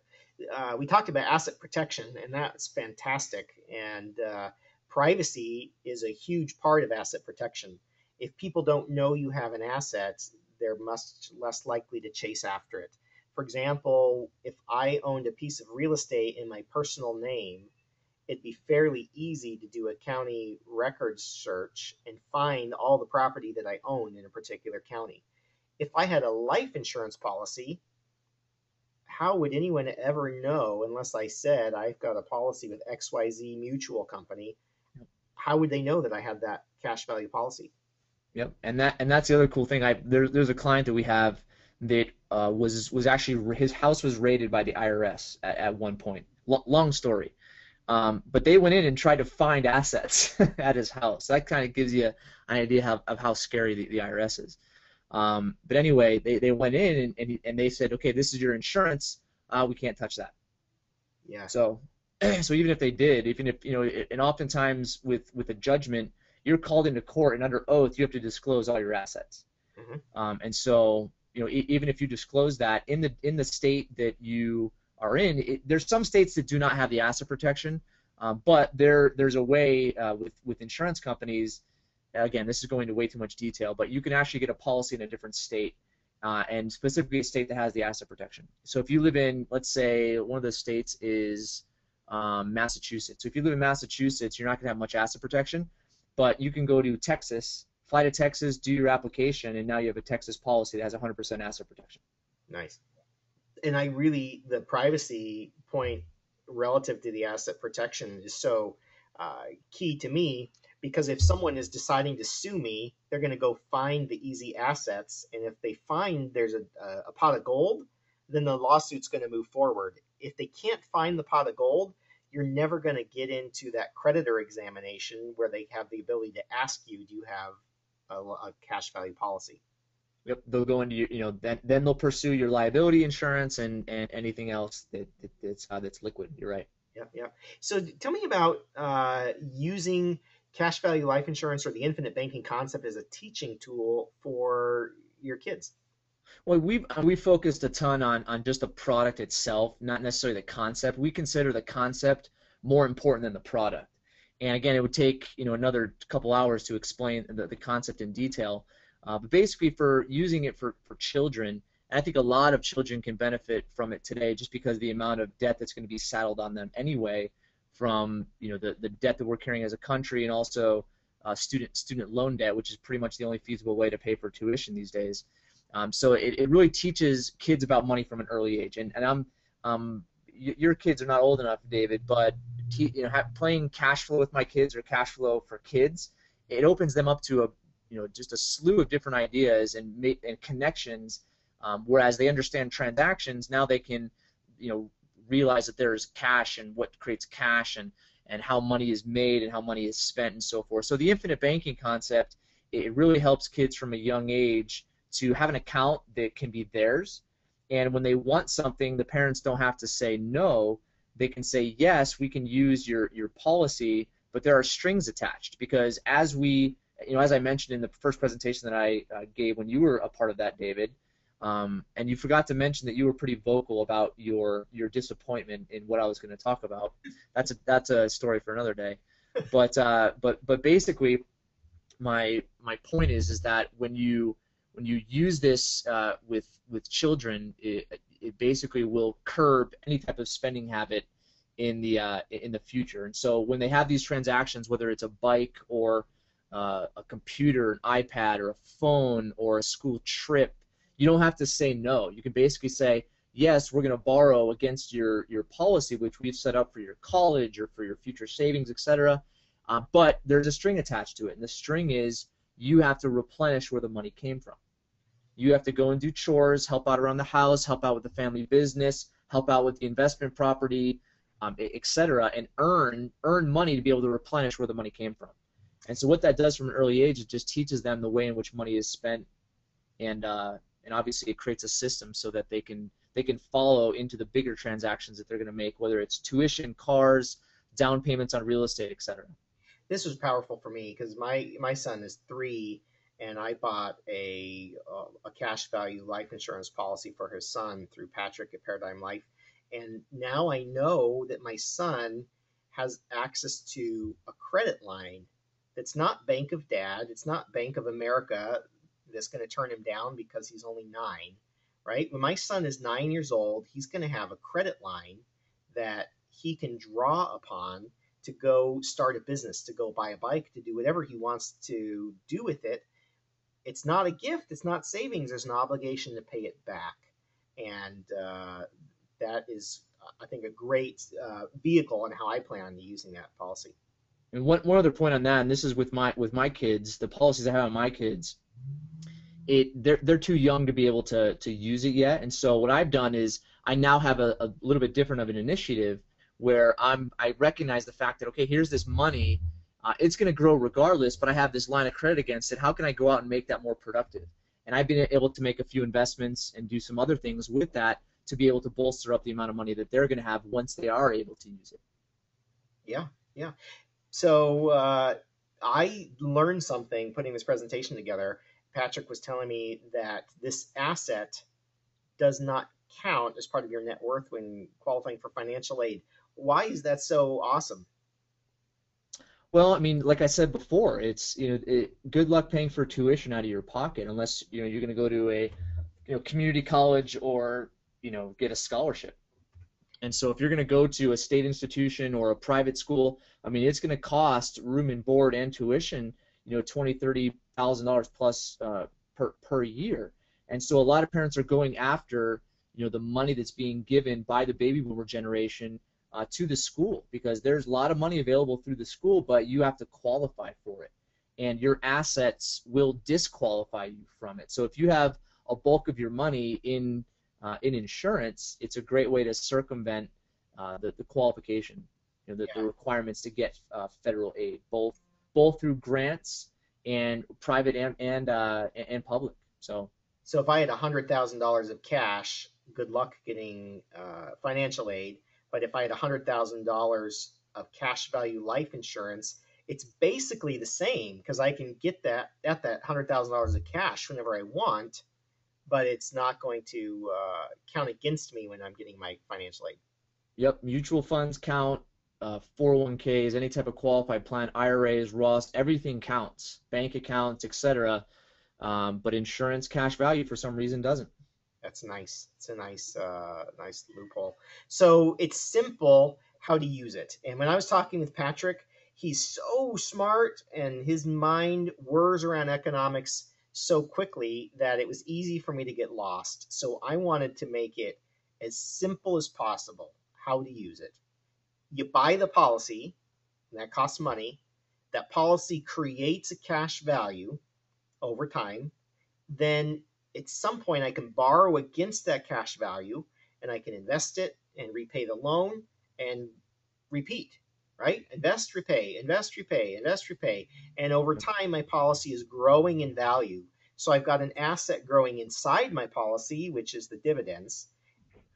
Uh, we talked about asset protection, and that's fantastic. And uh, privacy is a huge part of asset protection. If people don't know you have an asset, they're much less likely to chase after it. For example, if I owned a piece of real estate in my personal name, it'd be fairly easy to do a county records search and find all the property that I own in a particular county. If I had a life insurance policy, how would anyone ever know unless I said I've got a policy with X Y Z Mutual Company? How would they know that I had that cash value policy? Yep, and that and that's the other cool thing. I there, there's a client that we have that uh, was was actually his house was raided by the I R S at, at one point. L- long story. Um, but they went in and tried to find assets at his house. That kind of gives you an idea how, of how scary the, the I R S is. Um, but anyway, they, they went in and, and, and they said, okay, this is your insurance. Uh, we can't touch that. Yeah. So so even if they did, even if, you know, and oftentimes with, with a judgment, you're called into court and under oath, you have to disclose all your assets. Mm-hmm. Um, and so, you know, e- even if you disclose that in the in the state that you are in, it, there's some states that do not have the asset protection, um, but there there's a way uh, with with insurance companies. Again, this is going into way too much detail, but you can actually get a policy in a different state, uh, and specifically a state that has the asset protection. So if you live in, let's say, one of those states is um, Massachusetts. So if you live in Massachusetts, you're not going to have much asset protection, but you can go to Texas, fly to Texas, do your application, and now you have a Texas policy that has one hundred percent asset protection. Nice. And I really, the privacy point relative to the asset protection is so uh, key to me, because if someone is deciding to sue me, they're going to go find the easy assets. And if they find there's a, a pot of gold, then the lawsuit's going to move forward. If they can't find the pot of gold, you're never going to get into that creditor examination where they have the ability to ask you, do you have a, a cash value policy? Yep, they'll go into, you know, then then they'll pursue your liability insurance and, and anything else that, that that's uh, that's liquid. You're right. Yeah, yeah. So tell me about uh, using cash value life insurance or the infinite banking concept as a teaching tool for your kids. Well, we've we focused a ton on on just the product itself, not necessarily the concept. We consider the concept more important than the product. And again, it would take, you know, another couple hours to explain the, the concept in detail. Uh, but basically for using it for, for children, and I think a lot of children can benefit from it today just because of the amount of debt that's going to be saddled on them anyway from, you know, the, the debt that we're carrying as a country and also uh, student student loan debt, which is pretty much the only feasible way to pay for tuition these days. Um, so it, it really teaches kids about money from an early age. And, and I'm um, y- your kids are not old enough, David, but te- you know, ha- playing cash flow with my kids or cash flow for kids, it opens them up to a you know, just a slew of different ideas and ma- and connections. Um, whereas they understand transactions, now they can, you know, realize that there's cash and what creates cash and and how money is made and how money is spent and so forth. So the infinite banking concept, it really helps kids from a young age to have an account that can be theirs. And when they want something, the parents don't have to say no. They can say yes. We can use your your policy, but there are strings attached because as we You know, as I mentioned in the first presentation that I uh, gave when you were a part of that, David, um, and you forgot to mention that you were pretty vocal about your your disappointment in what I was going to talk about. That's a, that's a story for another day. But uh, but but basically, my my point is is that when you when you use this uh, with with children, it, it basically will curb any type of spending habit in the uh, in the future. And so when they have these transactions, whether it's a bike or Uh, a computer, an iPad, or a phone, or a school trip, you don't have to say no. You can basically say, yes, we're going to borrow against your, your policy, which we've set up for your college or for your future savings, et cetera. Uh, but there's a string attached to it, and the string is you have to replenish where the money came from. You have to go and do chores, help out around the house, help out with the family business, help out with the investment property, um, et cetera, and earn earn money to be able to replenish where the money came from. And so what that does from an early age is just teaches them the way in which money is spent, and uh, and obviously it creates a system so that they can they can follow into the bigger transactions that they're going to make, whether it's tuition, cars, down payments on real estate, et cetera. This was powerful for me because my my son is three, and I bought a uh, a cash value life insurance policy for his son through Patrick at Paradigm Life, and now I know that my son has access to a credit line that's not Bank of Dad, it's not Bank of America that's going to turn him down because he's only nine, right? When my son is nine years old, he's going to have a credit line that he can draw upon to go start a business, to go buy a bike, to do whatever he wants to do with it. It's not a gift, it's not savings, there's an obligation to pay it back. And uh, that is, I think, a great uh, vehicle on how I plan on using that policy. And one, one other point on that, and this is with my with my kids, the policies I have on my kids, it they're, they're too young to be able to, to use it yet. And so what I've done is I now have a, a little bit different of an initiative where I'm, I recognize the fact that, okay, here's this money, Uh, it's going to grow regardless, but I have this line of credit against it. How can I go out and make that more productive? And I've been able to make a few investments and do some other things with that to be able to bolster up the amount of money that they're going to have once they are able to use it. Yeah, yeah. So uh, I learned something putting this presentation together. Patrick was telling me that this asset does not count as part of your net worth when qualifying for financial aid. Why is that so awesome? Well, I mean, like I said before, it's you know, it, good luck paying for tuition out of your pocket unless you know you're going to go to a you know community college or you know get a scholarship. And so, if you're going to go to a state institution or a private school, I mean, it's going to cost room and board and tuition, you know, twenty, thirty thousand dollars plus uh, per per year. And so, a lot of parents are going after you know the money that's being given by the baby boomer generation. Uh, to the school, because there's a lot of money available through the school, but you have to qualify for it, and your assets will disqualify you from it. So if you have a bulk of your money in uh, in insurance, it's a great way to circumvent uh, the, the qualification, you know, the, yeah. the requirements to get uh, federal aid, both both through grants and private and and, uh, and public. So so if I had a hundred thousand dollars of cash, good luck getting uh, financial aid. But if I had one hundred thousand dollars of cash value life insurance, it's basically the same because I can get that at that one hundred thousand dollars of cash whenever I want, but it's not going to uh, count against me when I'm getting my financial aid. Yep, mutual funds count, uh, four oh one Ks, any type of qualified plan, I R As, Roths, everything counts, bank accounts, et cetera. Um, but insurance cash value for some reason doesn't. That's nice. It's a nice, uh, nice loophole. So it's simple how to use it. And when I was talking with Patrick, he's so smart and his mind whirs around economics so quickly that it was easy for me to get lost. So I wanted to make it as simple as possible how to use it. You buy the policy, and that costs money. That policy creates a cash value over time. Then at some point I can borrow against that cash value and I can invest it and repay the loan and repeat, right? Invest, repay, invest, repay, invest, repay. And over time, my policy is growing in value. So I've got an asset growing inside my policy, which is the dividends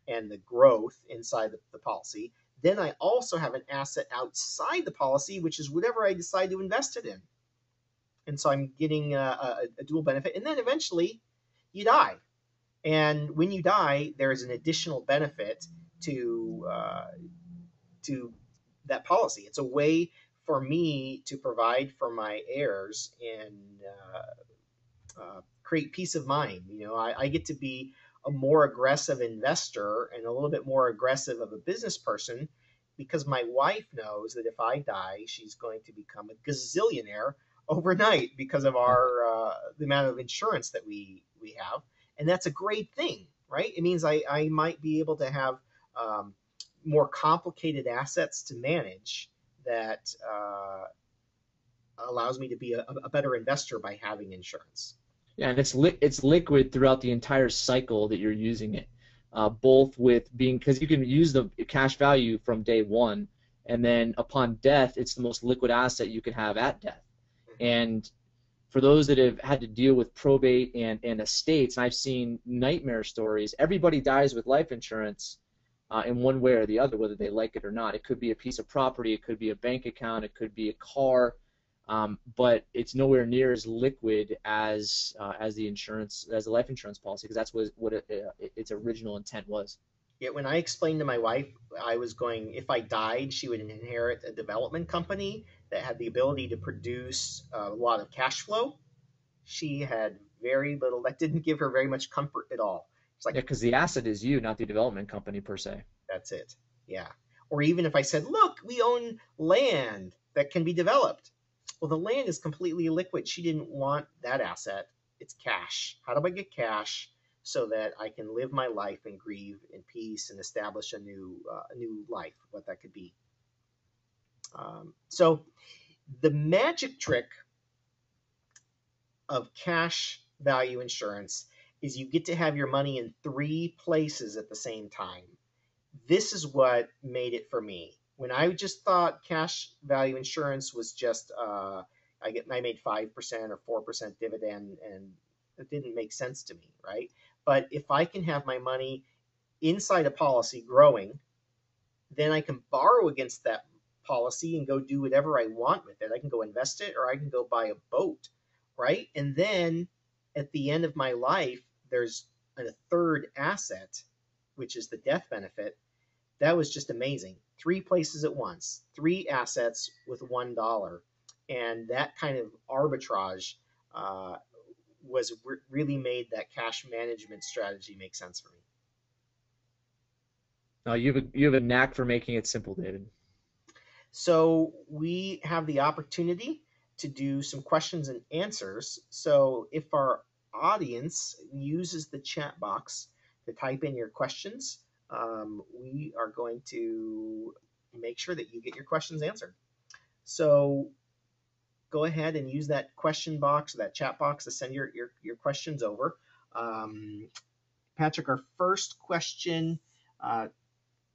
and the growth inside the, the policy. Then I also have an asset outside the policy, which is whatever I decide to invest it in. And so I'm getting a, a, a dual benefit. And then eventually, you die, and when you die, there is an additional benefit to uh, to that policy. It's a way for me to provide for my heirs and uh, uh, create peace of mind. You know, I, I get to be a more aggressive investor and a little bit more aggressive of a business person because my wife knows that if I die, she's going to become a gazillionaire overnight because of our uh, the amount of insurance that we we have, and that's a great thing, right? It means I, I might be able to have um, more complicated assets to manage that uh, allows me to be a, a better investor by having insurance. Yeah, and it's li it's liquid throughout the entire cycle that you're using it. uh, both with being, because you can use the cash value from day one, and then upon death, it's the most liquid asset you can have at death. And for those that have had to deal with probate and, and estates, and I've seen nightmare stories, everybody dies with life insurance uh, in one way or the other, whether they like it or not. It could be a piece of property, it could be a bank account, it could be a car, um, but it's nowhere near as liquid as uh, as the insurance, as the life insurance policy, because that's what, what it, it, its original intent was. Yeah, when I explained to my wife, I was going, if I died, she would inherit a development company that had the ability to produce a lot of cash flow. She had very little, that didn't give her very much comfort at all. It's like, yeah, because the asset is you, not the development company per se. That's it. Yeah. Or even if I said, look, we own land that can be developed. Well, the land is completely illiquid. She didn't want that asset. It's cash. How do I get cash so that I can live my life and grieve in peace and establish a new uh, a new life, what that could be. Um, so the magic trick of cash value insurance is you get to have your money in three places at the same time. This is what made it for me. When I just thought cash value insurance was just, uh, I get, I made five percent or four percent dividend, and it didn't make sense to me, right? But if I can have my money inside a policy growing, then I can borrow against that policy and go do whatever I want with it. I can go invest it, or I can go buy a boat, right? And then at the end of my life, there's a third asset, which is the death benefit. That was just amazing. Three places at once, three assets with one dollar. And that kind of arbitrage uh, was re really made that cash management strategy make sense for me. Now, you have a, you have a knack for making it simple, David. So we have the opportunity to do some questions and answers. So if our audience uses the chat box to type in your questions, um, we are going to make sure that you get your questions answered. So go ahead and use that question box, that chat box, to send your, your, your questions over. Um, Patrick, our first question uh,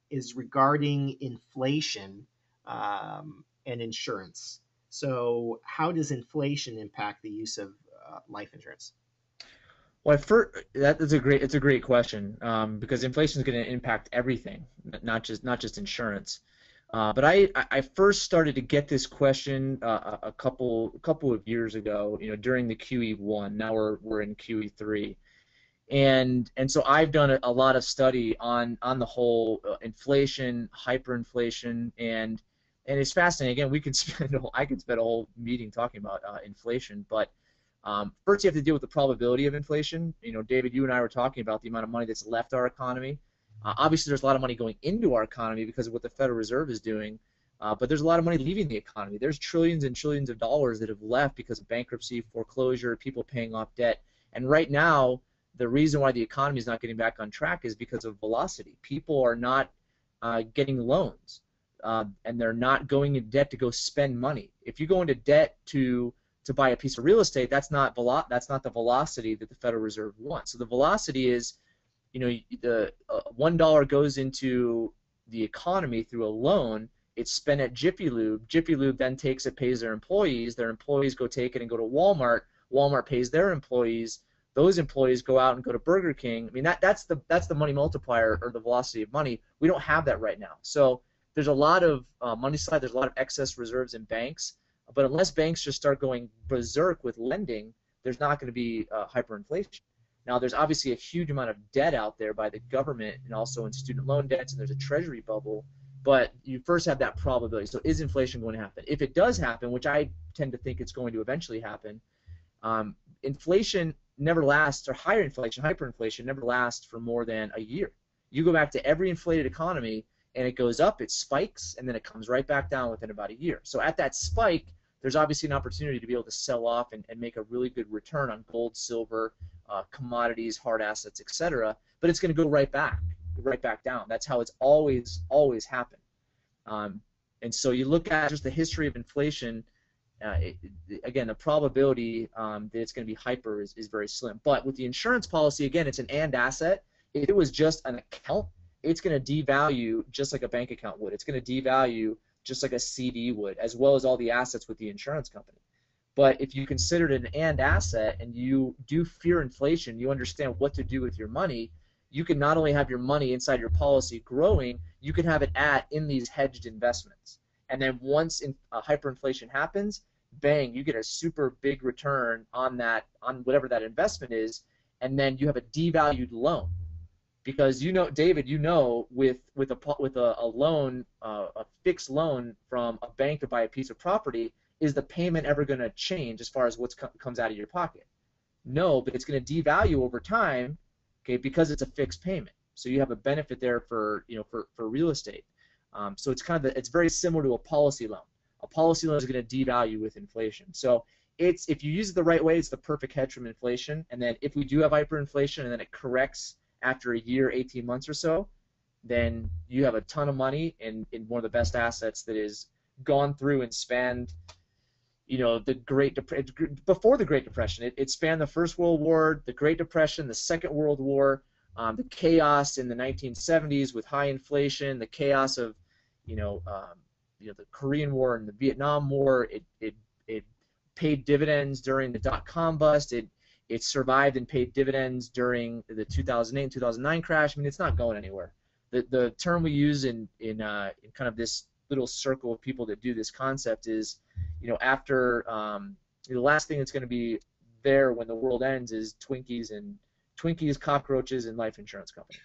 is regarding inflation um, and insurance. So how does inflation impact the use of uh, life insurance? Well, first, that is a great, it's a great question um, because inflation is going to impact everything, not just, not just insurance. Uh, but I, I first started to get this question uh, a couple a couple of years ago, you know, during the Q E one. Now we're we're in Q E three, and and so I've done a, a lot of study on on the whole inflation, hyperinflation, and and it's fascinating. Again, we could spend a whole, I could spend a whole meeting talking about uh, inflation, but um, first you have to deal with the probability of inflation. You know, David, you and I were talking about the amount of money that's left our economy. Uh, obviously, there's a lot of money going into our economy because of what the Federal Reserve is doing, uh, but there's a lot of money leaving the economy. There's trillions and trillions of dollars that have left because of bankruptcy, foreclosure, people paying off debt. And right now, the reason why the economy is not getting back on track is because of velocity. People are not uh, getting loans, uh, and they're not going into debt to go spend money. If you go into debt to to buy a piece of real estate, that's not velo- that's not the velocity that the Federal Reserve wants. So the velocity is, you know, the uh, one dollar goes into the economy through a loan. It's spent at Jiffy Lube. Jiffy Lube then takes it, pays their employees. Their employees go take it and go to Walmart. Walmart pays their employees. Those employees go out and go to Burger King. I mean, that that's the that's the money multiplier, or the velocity of money. We don't have that right now. So there's a lot of uh, money supply. There's a lot of excess reserves in banks. But unless banks just start going berserk with lending, there's not going to be uh, hyperinflation. Now, there's obviously a huge amount of debt out there by the government, and also in student loan debts, and there's a treasury bubble, but you first have that probability. So is inflation going to happen? If it does happen, which I tend to think it's going to eventually happen, um, inflation never lasts, or higher inflation, hyperinflation, never lasts for more than a year. You go back to every inflated economy, and it goes up, it spikes, and then it comes right back down within about a year. So at that spike, there's obviously an opportunity to be able to sell off and, and make a really good return on gold, silver, uh, commodities, hard assets, et cetera. But it's going to go right back, right back down. That's how it's always, always happened. Um, and so you look at just the history of inflation. Uh, it, again, the probability um, that it's going to be hyper is, is very slim. But with the insurance policy, again, it's an and asset. If it was just an account, it's going to devalue just like a bank account would. It's going to devalue just like a C D would, as well as all the assets with the insurance company. But if you consider it an and asset and you do fear inflation, you understand what to do with your money, you can not only have your money inside your policy growing, you can have it at in these hedged investments. And then once in, uh, hyperinflation happens, bang, you get a super big return on that, on whatever that investment is, and then you have a devalued loan. Because you know, David, you know, with with a with a, a loan, uh, a fixed loan from a bank to buy a piece of property, is the payment ever going to change as far as what co comes out of your pocket? No, but it's going to devalue over time, okay, because it's a fixed payment. So you have a benefit there for you know for for real estate. Um, so it's kind of a, it's very similar to a policy loan. A policy loan is going to devalue with inflation. So it's if you use it the right way, it's the perfect hedge from inflation. And then if we do have hyperinflation and then it corrects after a year, eighteen months or so, then you have a ton of money in, in one of the best assets that is gone through and spanned, you know, the Great Depression, before the Great Depression. It, it spanned the First World War, the Great Depression, the Second World War, um, the chaos in the nineteen seventies with high inflation, the chaos of, you know, um, you know, the Korean War and the Vietnam War. It, it, it paid dividends during the dot-com bust. It, It survived and paid dividends during the two thousand eight and two thousand nine crash. I mean, it's not going anywhere. The the term we use in in, uh, in kind of this little circle of people that do this concept is, you know, after um, the last thing that's going to be there when the world ends is Twinkies and Twinkies, cockroaches, and life insurance company.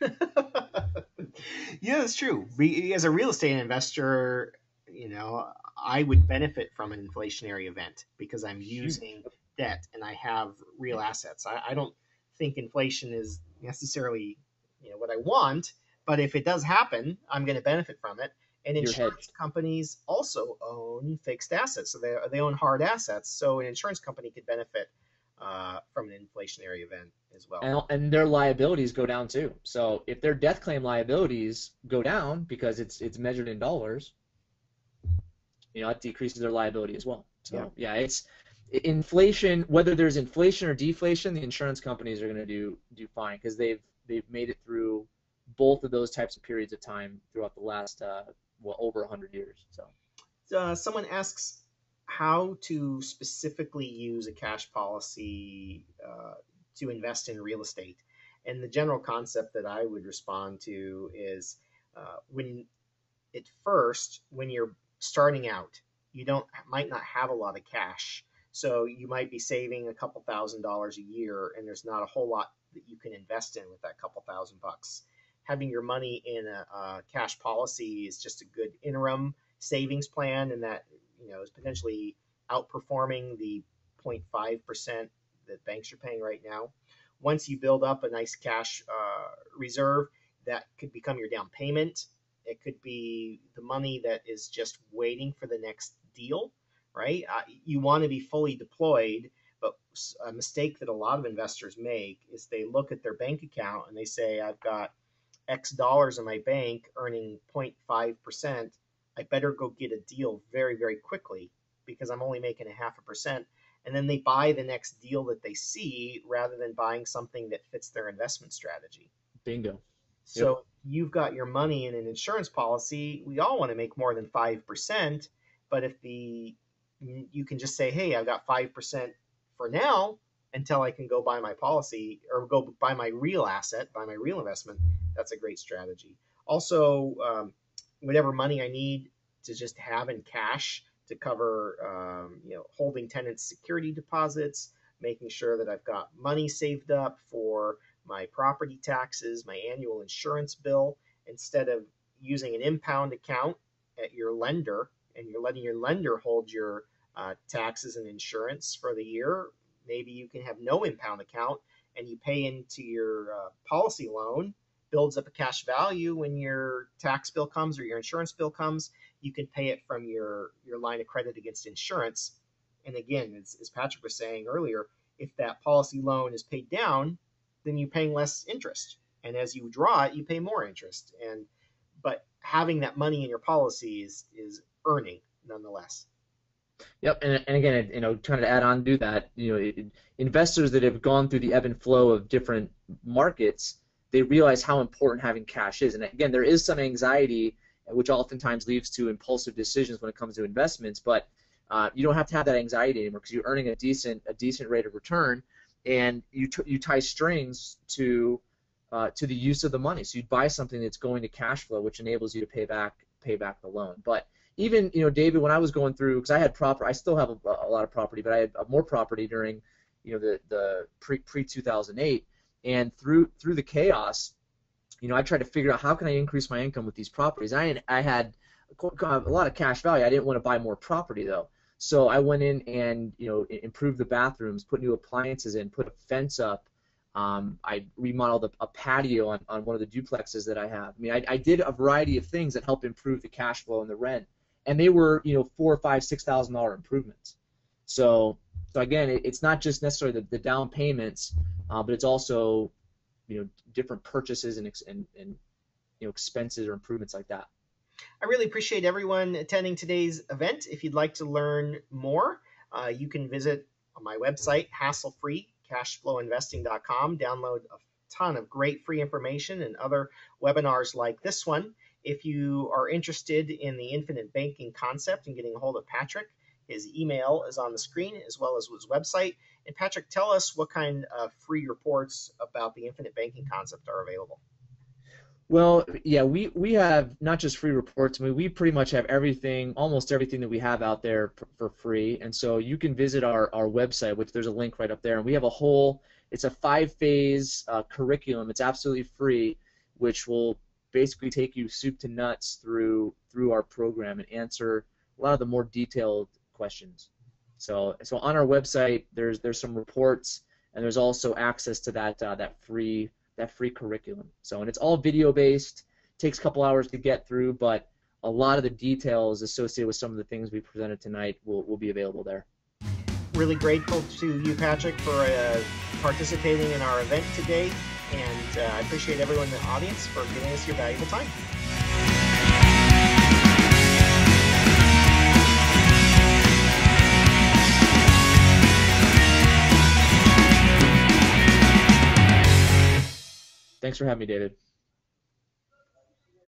Yeah, that's true. As a real estate investor, you know, I would benefit from an inflationary event because I'm using debt and I have real assets. I, I don't think inflation is necessarily, you know, what I want, but if it does happen, I'm going to benefit from it. And insurance companies also own fixed assets, so they they own hard assets. So an insurance company could benefit uh, from an inflationary event as well. And, and their liabilities go down too. So if their death claim liabilities go down because it's it's measured in dollars, you know, it decreases their liability as well. So yeah, yeah it's. Inflation, whether there's inflation or deflation, the insurance companies are going to do do fine because they've they've made it through both of those types of periods of time throughout the last uh, well over a hundred years. So, uh, someone asks how to specifically use a cash policy uh, to invest in real estate, and the general concept that I would respond to is uh, when at first when you're starting out, you don't might not have a lot of cash. So you might be saving a couple thousand dollars a year, and there's not a whole lot that you can invest in with that couple thousand bucks. Having your money in a, a cash policy is just a good interim savings plan, and that you know is potentially outperforming the zero point five percent that banks are paying right now. Once you build up a nice cash uh, reserve, that could become your down payment. It could be the money that is just waiting for the next deal. Right? Uh, you want to be fully deployed, but a mistake that a lot of investors make is they look at their bank account and they say, I've got X dollars in my bank earning zero point five percent. I better go get a deal very, very quickly because I'm only making a half a percent. And then they buy the next deal that they see rather than buying something that fits their investment strategy. Bingo. So yep. You've got your money in an insurance policy. We all want to make more than five percent, but if the you can just say, hey, I've got five percent for now until I can go buy my policy or go buy my real asset, buy my real investment. That's a great strategy. Also, um, whatever money I need to just have in cash to cover, um, you know, holding tenants' security deposits, making sure that I've got money saved up for my property taxes, my annual insurance bill, instead of using an impound account at your lender and you're letting your lender hold your uh, taxes and insurance for the year, maybe you can have no impound account and you pay into your uh, policy loan, builds up a cash value when your tax bill comes or your insurance bill comes, you can pay it from your, your line of credit against insurance. And again, as, as Patrick was saying earlier, if that policy loan is paid down, then you're paying less interest. And as you draw it, you pay more interest. And but having that money in your policy is, is earning nonetheless. Yep, and, and again, you know, trying to add on to that, you know, it, investors that have gone through the ebb and flow of different markets, they realize how important having cash is. And again, there is some anxiety, which oftentimes leads to impulsive decisions when it comes to investments, but uh, you don't have to have that anxiety anymore because you're earning a decent a decent rate of return, and you, t you tie strings to uh, to the use of the money. So you buy something that's going to cash flow, which enables you to pay back pay back the loan. But even, you know, David, when I was going through, because I had proper, I still have a, a lot of property, but I had more property during, you know, the the pre pre two thousand eight, and through through the chaos, you know, I tried to figure out how can I increase my income with these properties. I I had a lot of cash value. I didn't want to buy more property though, so I went in and, you know, improved the bathrooms, put new appliances in, put a fence up. Um, I remodeled a, a patio on, on one of the duplexes that I have. I mean, I, I did a variety of things that helped improve the cash flow and the rent, and they were, you know, four or five, six thousand dollar improvements. So, so again, it, it's not just necessarily the, the down payments, uh, but it's also, you know, different purchases and, ex and, and, you know, expenses or improvements like that. I really appreciate everyone attending today's event. If you'd like to learn more, uh, you can visit my website, hassle free cash flow investing dot com, download a ton of great free information and other webinars like this one. If you are interested in the infinite banking concept and getting a hold of Patrick, his email is on the screen, as well as his website. And Patrick, tell us what kind of free reports about the infinite banking concept are available. Well, yeah, we, we have not just free reports. I mean, we pretty much have everything, almost everything that we have out there for free. And so you can visit our, our website, which there's a link right up there. And we have a whole, it's a five-phase uh, curriculum. It's absolutely free, which will basically take you soup to nuts through, through our program and answer a lot of the more detailed questions. So, so on our website, there's there's some reports, and there's also access to that uh, that free that free curriculum. So, and it's all video based. Takes a couple hours to get through, but a lot of the details associated with some of the things we presented tonight will will be available there. Really grateful to you, Patrick, for uh, participating in our event today, and uh, I appreciate everyone in the audience for giving us your valuable time. Thanks for having me, David.